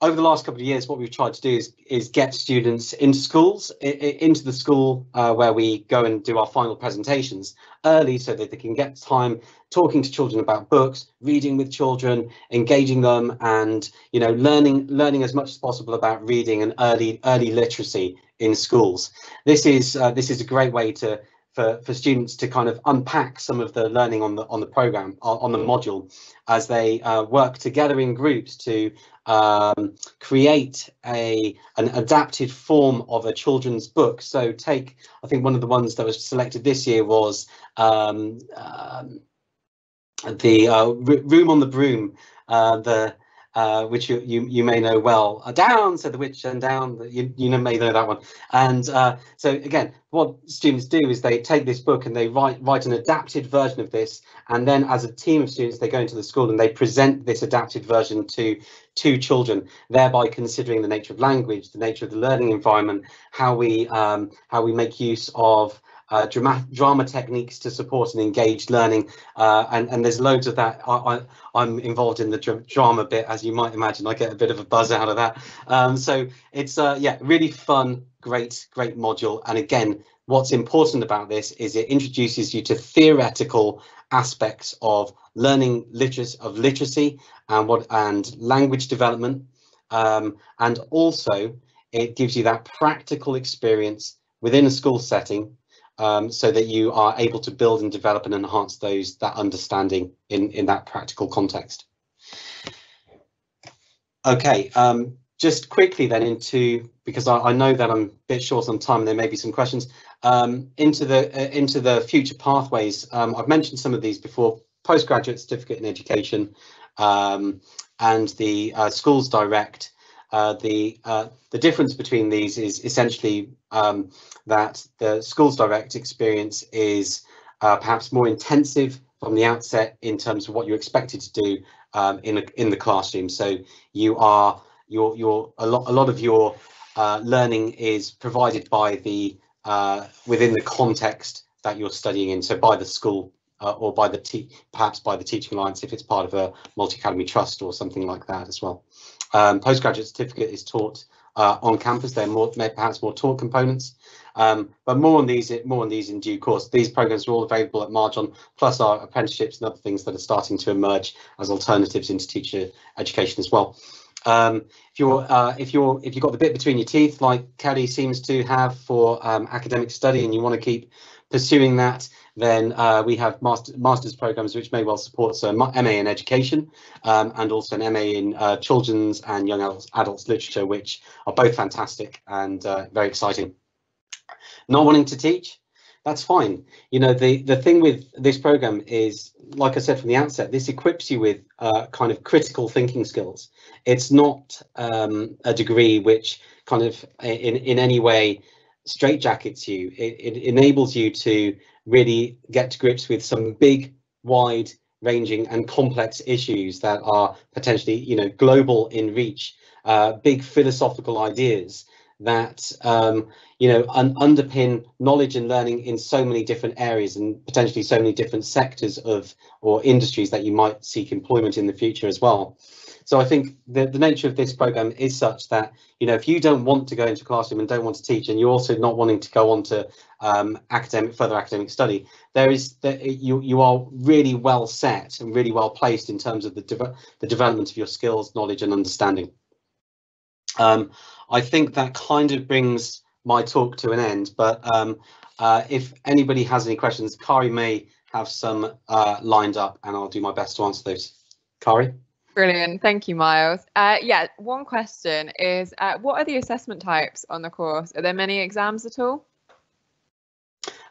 Over the last couple of years, what we've tried to do is, is get students into schools, I, I, into the school uh, where we go and do our final presentations early so that they can get time talking to children about books, reading with children, engaging them, and, you know, learning learning as much as possible about reading and early early literacy in schools. This is uh, this is a great way to for for students to kind of unpack some of the learning on the on the program on the module as they uh, work together in groups to um, create a an adapted form of a children's book. So take, I think one of the ones that was selected this year was um, um, the uh, Room on the Broom, uh, the Uh, which you, you you may know well. Uh, down, said the witch, and down. You you may know that one. And uh, so again, what students do is they take this book and they write write an adapted version of this. And then, as a team of students, they go into the school and they present this adapted version to to children, thereby considering the nature of language, the nature of the learning environment, how we um, how we make use of Uh, drama, drama techniques to support and engage learning, uh, and, and there's loads of that. I, I, I'm involved in the dr drama bit, as you might imagine. I get a bit of a buzz out of that. Um, so it's uh, yeah, really fun, great, great module. And again, what's important about this is it introduces you to theoretical aspects of learning, literacy, of literacy and what and language development, um, and also it gives you that practical experience within a school setting. Um, so that you are able to build and develop and enhance those that understanding in in that practical context. Okay, um, just quickly then into, because I, I know that I'm a bit short on time and there may be some questions, um, into the uh, into the future pathways. Um, I've mentioned some of these before: postgraduate certificate in education, um, and the uh, Schools Direct. Uh, the uh, the difference between these is essentially um, that the Schools Direct experience is uh, perhaps more intensive from the outset in terms of what you're expected to do um, in a, in the classroom. So you are your your a lot a lot of your uh, learning is provided by the uh, within the context that you're studying in. So by the school uh, or by the te perhaps by the teaching alliance if it's part of a multi-academy trust or something like that as well. Um, postgraduate certificate is taught uh, on campus. They're more, perhaps more taught components, um, but more on these, more on these in due course. These programs are all available at Marjon, plus our apprenticeships and other things that are starting to emerge as alternatives into teacher education as well. Um, if you're, uh, if you're, if you've got the bit between your teeth, like Kelly seems to have for um, academic study, and you want to keep pursuing that, then uh, we have master, master's programs which may well support, so M A in education um, and also an M A in uh, children's and young adults, adults literature, which are both fantastic and uh, very exciting. Not wanting to teach, that's fine. You know, the, the thing with this program is, like I said from the outset, this equips you with uh, kind of critical thinking skills. It's not um, a degree which kind of in, in any way straitjackets you. It, it enables you to really get to grips with some big, wide ranging and complex issues that are potentially, you know, global in reach, uh, big philosophical ideas that, um, you know, un underpin knowledge and learning in so many different areas and potentially so many different sectors of or industries that you might seek employment in the future as well. So I think the, the nature of this program is such that, you know, if you don't want to go into a classroom and don't want to teach, and you're also not wanting to go on to um, academic further academic study, there is that you you are really well set and really well placed in terms of the de the development of your skills, knowledge and understanding. Um, I think that kind of brings my talk to an end, but um, uh, if anybody has any questions, Kari may have some uh, lined up and I'll do my best to answer those. Kari? Brilliant. Thank you, Miles. Uh, yeah, one question is, uh, what are the assessment types on the course? Are there many exams at all?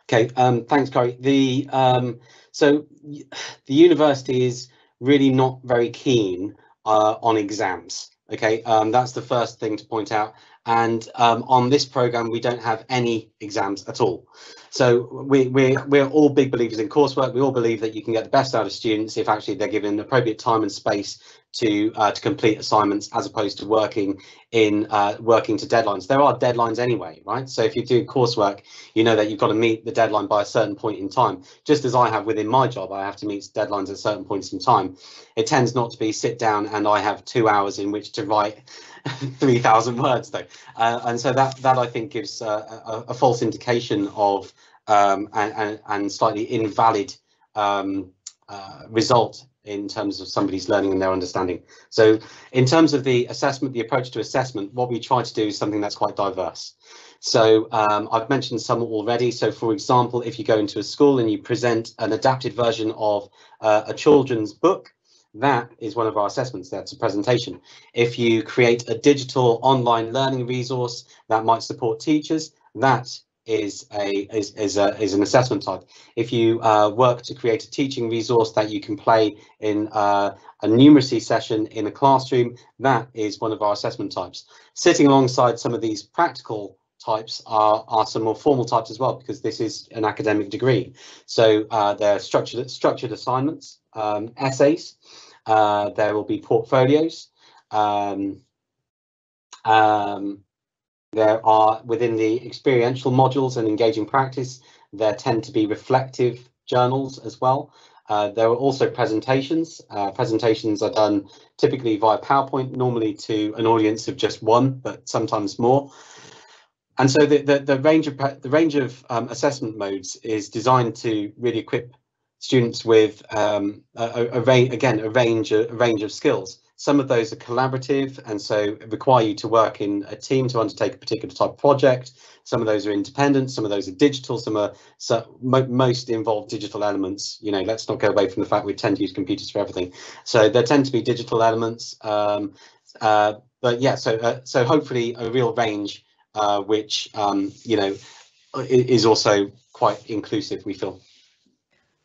OK, um, thanks, Kari. The um, so the university is really not very keen uh, on exams. OK, um, that's the first thing to point out. And um, on this programme, we don't have any exams at all. So we, we're, we're all big believers in coursework. We all believe that you can get the best out of students if actually they're given appropriate time and space to uh, to complete assignments, as opposed to working in uh, working to deadlines. There are deadlines anyway, right? So if you do coursework, you know that you've got to meet the deadline by a certain point in time. Just as I have within my job, I have to meet deadlines at certain points in time. It tends not to be sit down and I have two hours in which to write three thousand words, though. Uh, and so that that I think gives uh, a, a false indication of um, and, and, and slightly invalid um, uh, result in terms of somebody's learning and their understanding. So in terms of the assessment, the approach to assessment, what we try to do is something that's quite diverse. So um, I've mentioned some already. So for example, if you go into a school and you present an adapted version of uh, a children's book, that is one of our assessments. That's a presentation. If you create a digital online learning resource that might support teachers, that is a is, is a is an assessment type. If you uh, work to create a teaching resource that you can play in uh, a numeracy session in a classroom, that is one of our assessment types. Sitting alongside some of these practical types are, are some more formal types as well, because this is an academic degree. So uh, they're structured, structured assignments, um, essays, uh, there will be portfolios. Um, um, there are, within the experiential modules and engaging practice, there tend to be reflective journals as well. Uh, there are also presentations. Uh, presentations are done typically via PowerPoint, normally to an audience of just one, but sometimes more. And so the, the, the range of, the range of um, assessment modes is designed to really equip students with, um, a, a, a, again, a range, a, a range of skills. Some of those are collaborative and so require you to work in a team to undertake a particular type of project. Some of those are independent, some of those are digital, some are so, mo most involve digital elements. You know, let's not go away from the fact we tend to use computers for everything. So there tend to be digital elements. Um, uh, but yeah, so, uh, so hopefully a real range Uh, which, um, you know, is also quite inclusive, we feel.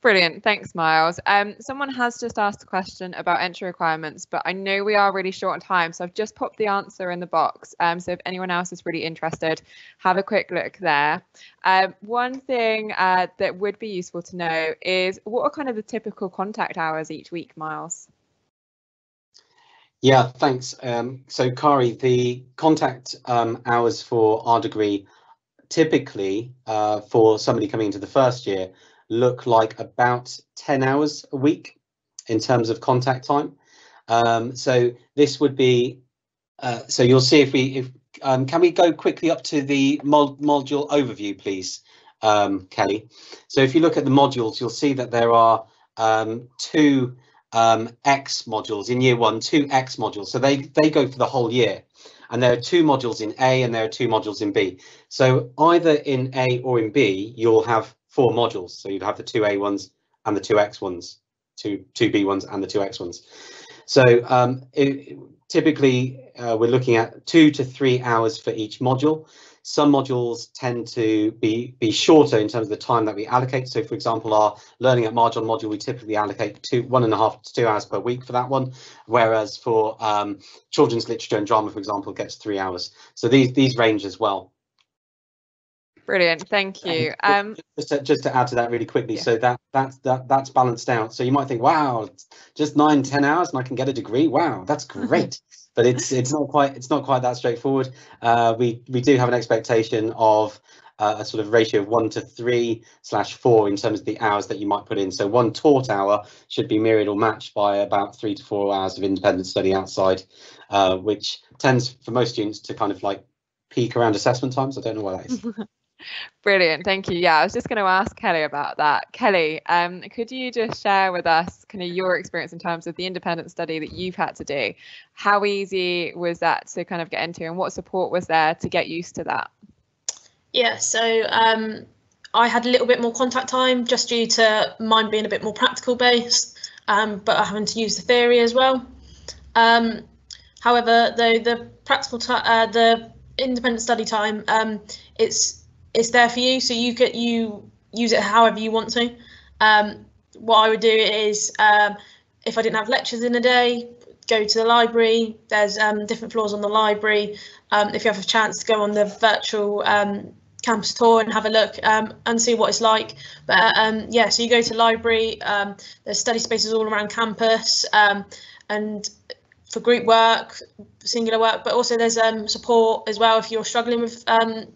Brilliant. Thanks, Miles. Um, someone has just asked a question about entry requirements, but I know we are really short on time, so I've just popped the answer in the box. Um, so if anyone else is really interested, have a quick look there. Um, one thing uh, that would be useful to know is what are kind of the typical contact hours each week, Miles? Yeah, thanks. Um, so, Kari, the contact um, hours for our degree typically uh, for somebody coming into the first year look like about ten hours a week in terms of contact time. Um, so this would be uh, so you'll see if we if um, can we go quickly up to the mod module overview, please, um, Kelly. So if you look at the modules, you'll see that there are um, two um X modules in year one, two X modules, so they they go for the whole year, and there are two modules in A and there are two modules in B. So either in A or in B you'll have four modules, so you'd have the two A ones and the two X ones, two two B ones and the two X ones. So um it, typically uh, we're looking at two to three hours for each module. Some modules tend to be, be shorter in terms of the time that we allocate. So, for example, our Learning at Marjon module, we typically allocate two, one and a half to two hours per week for that one, whereas for um, children's literature and drama, for example, gets three hours. So these these range as well. Brilliant, thank you. Um, just, to, just to add to that really quickly, yeah. So that, that, that, that's balanced out. So you might think, wow, just nine, ten hours and I can get a degree. Wow, that's great. But it's it's not quite it's not quite that straightforward. Uh, we we do have an expectation of uh, a sort of ratio of one to three slash four in terms of the hours that you might put in. So one taught hour should be mirrored or matched by about three to four hours of independent study outside, uh, which tends for most students to kind of like peak around assessment times. I don't know why that is. Brilliant, thank you. Yeah, I was just going to ask Kelly about that. Kelly, um, could you just share with us kind of your experience in terms of the independent study that you've had to do? How easy was that to kind of get into, and what support was there to get used to that? Yeah, so um, I had a little bit more contact time just due to mine being a bit more practical based, um, but having to use the theory as well. Um, however, though the practical, uh, the independent study time, um, it's It's there for you, so you could you use it however you want to. Um, what I would do is, um, if I didn't have lectures in a day, go to the library. There's um, different floors on the library. Um, if you have a chance to go on the virtual um, campus tour and have a look um, and see what it's like. But um, yeah, so you go to the library. Um, there's study spaces all around campus, um, and for group work, singular work. But also there's um, support as well if you're struggling with. Um,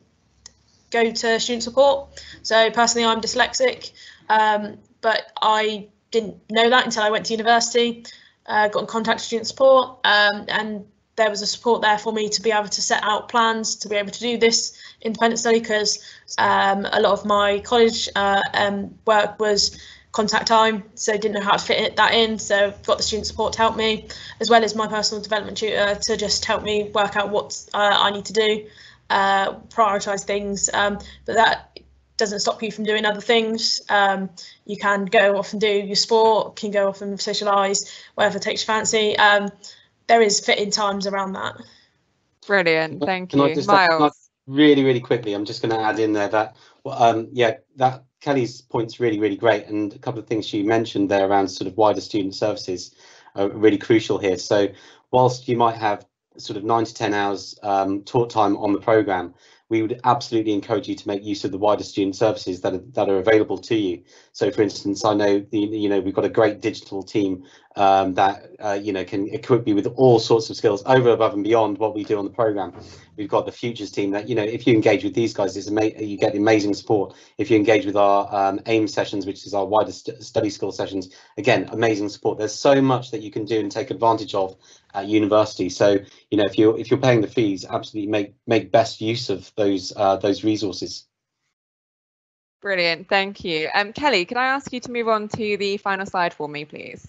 go to student support. So personally, I'm dyslexic, um, but I didn't know that until I went to university, uh, got in contact with student support, um, and there was a support there for me to be able to set out plans to be able to do this independent study, because um, a lot of my college uh, um, work was contact time, so didn't know how to fit that in, so got the student support to help me, as well as my personal development tutor to just help me work out what uh, I need to do, uh, prioritise things, um, but that doesn't stop you from doing other things. Um, you can go off and do your sport, can go off and socialise, whatever takes your fancy. Um, there is fitting times around that. Brilliant, thank can you. I just, Miles? Really, really quickly, I'm just going to add in there that, um, yeah, that Kelly's point's really, really great, and a couple of things she mentioned there around sort of wider student services are really crucial here. So whilst you might have sort of nine to ten hours um, taught time on the programme, we would absolutely encourage you to make use of the wider student services that are, that are available to you. So, for instance, I know the, you know we've got a great digital team um, that uh, you know can equip you with all sorts of skills over, above, and beyond what we do on the program. We've got the Futures team that you know if you engage with these guys, it's you get amazing support. If you engage with our um, AIM sessions, which is our wider st study skill sessions, again, amazing support. There's so much that you can do and take advantage of at university. So you know if you're if you're paying the fees, absolutely make make best use of those uh, those resources. Brilliant, thank you. Um, Kelly, can I ask you to move on to the final slide for me, please?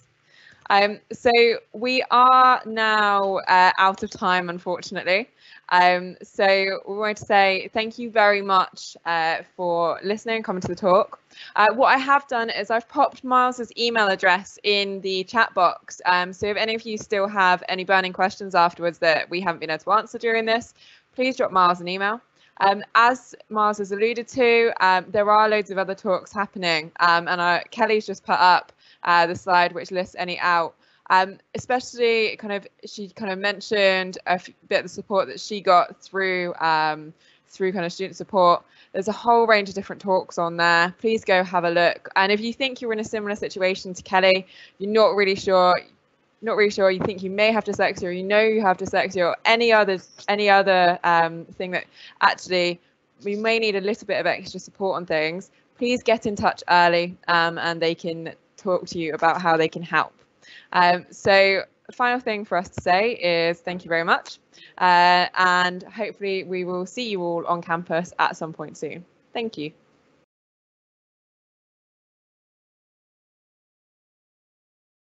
Um, so we are now uh, out of time, unfortunately. Um, so we want to say thank you very much uh, for listening and coming to the talk. Uh, what I have done is I've popped Miles's email address in the chat box. Um, so if any of you still have any burning questions afterwards that we haven't been able to answer during this, please drop Miles an email. Um, as Miles has alluded to, um, there are loads of other talks happening, um, and I, Kelly's just put up uh, the slide which lists any out. Um, especially kind of she kind of mentioned a bit of the support that she got through um, through kind of student support. There's a whole range of different talks on there. Please go have a look. And if you think you're in a similar situation to Kelly, you're not really sure, not really sure, you think you may have dyslexia, or you know you have dyslexia, or any other any other um, thing that actually we may need a little bit of extra support on things, please get in touch early um, and they can talk to you about how they can help. Um, so the final thing for us to say is thank you very much, uh, and hopefully we will see you all on campus at some point soon. Thank you.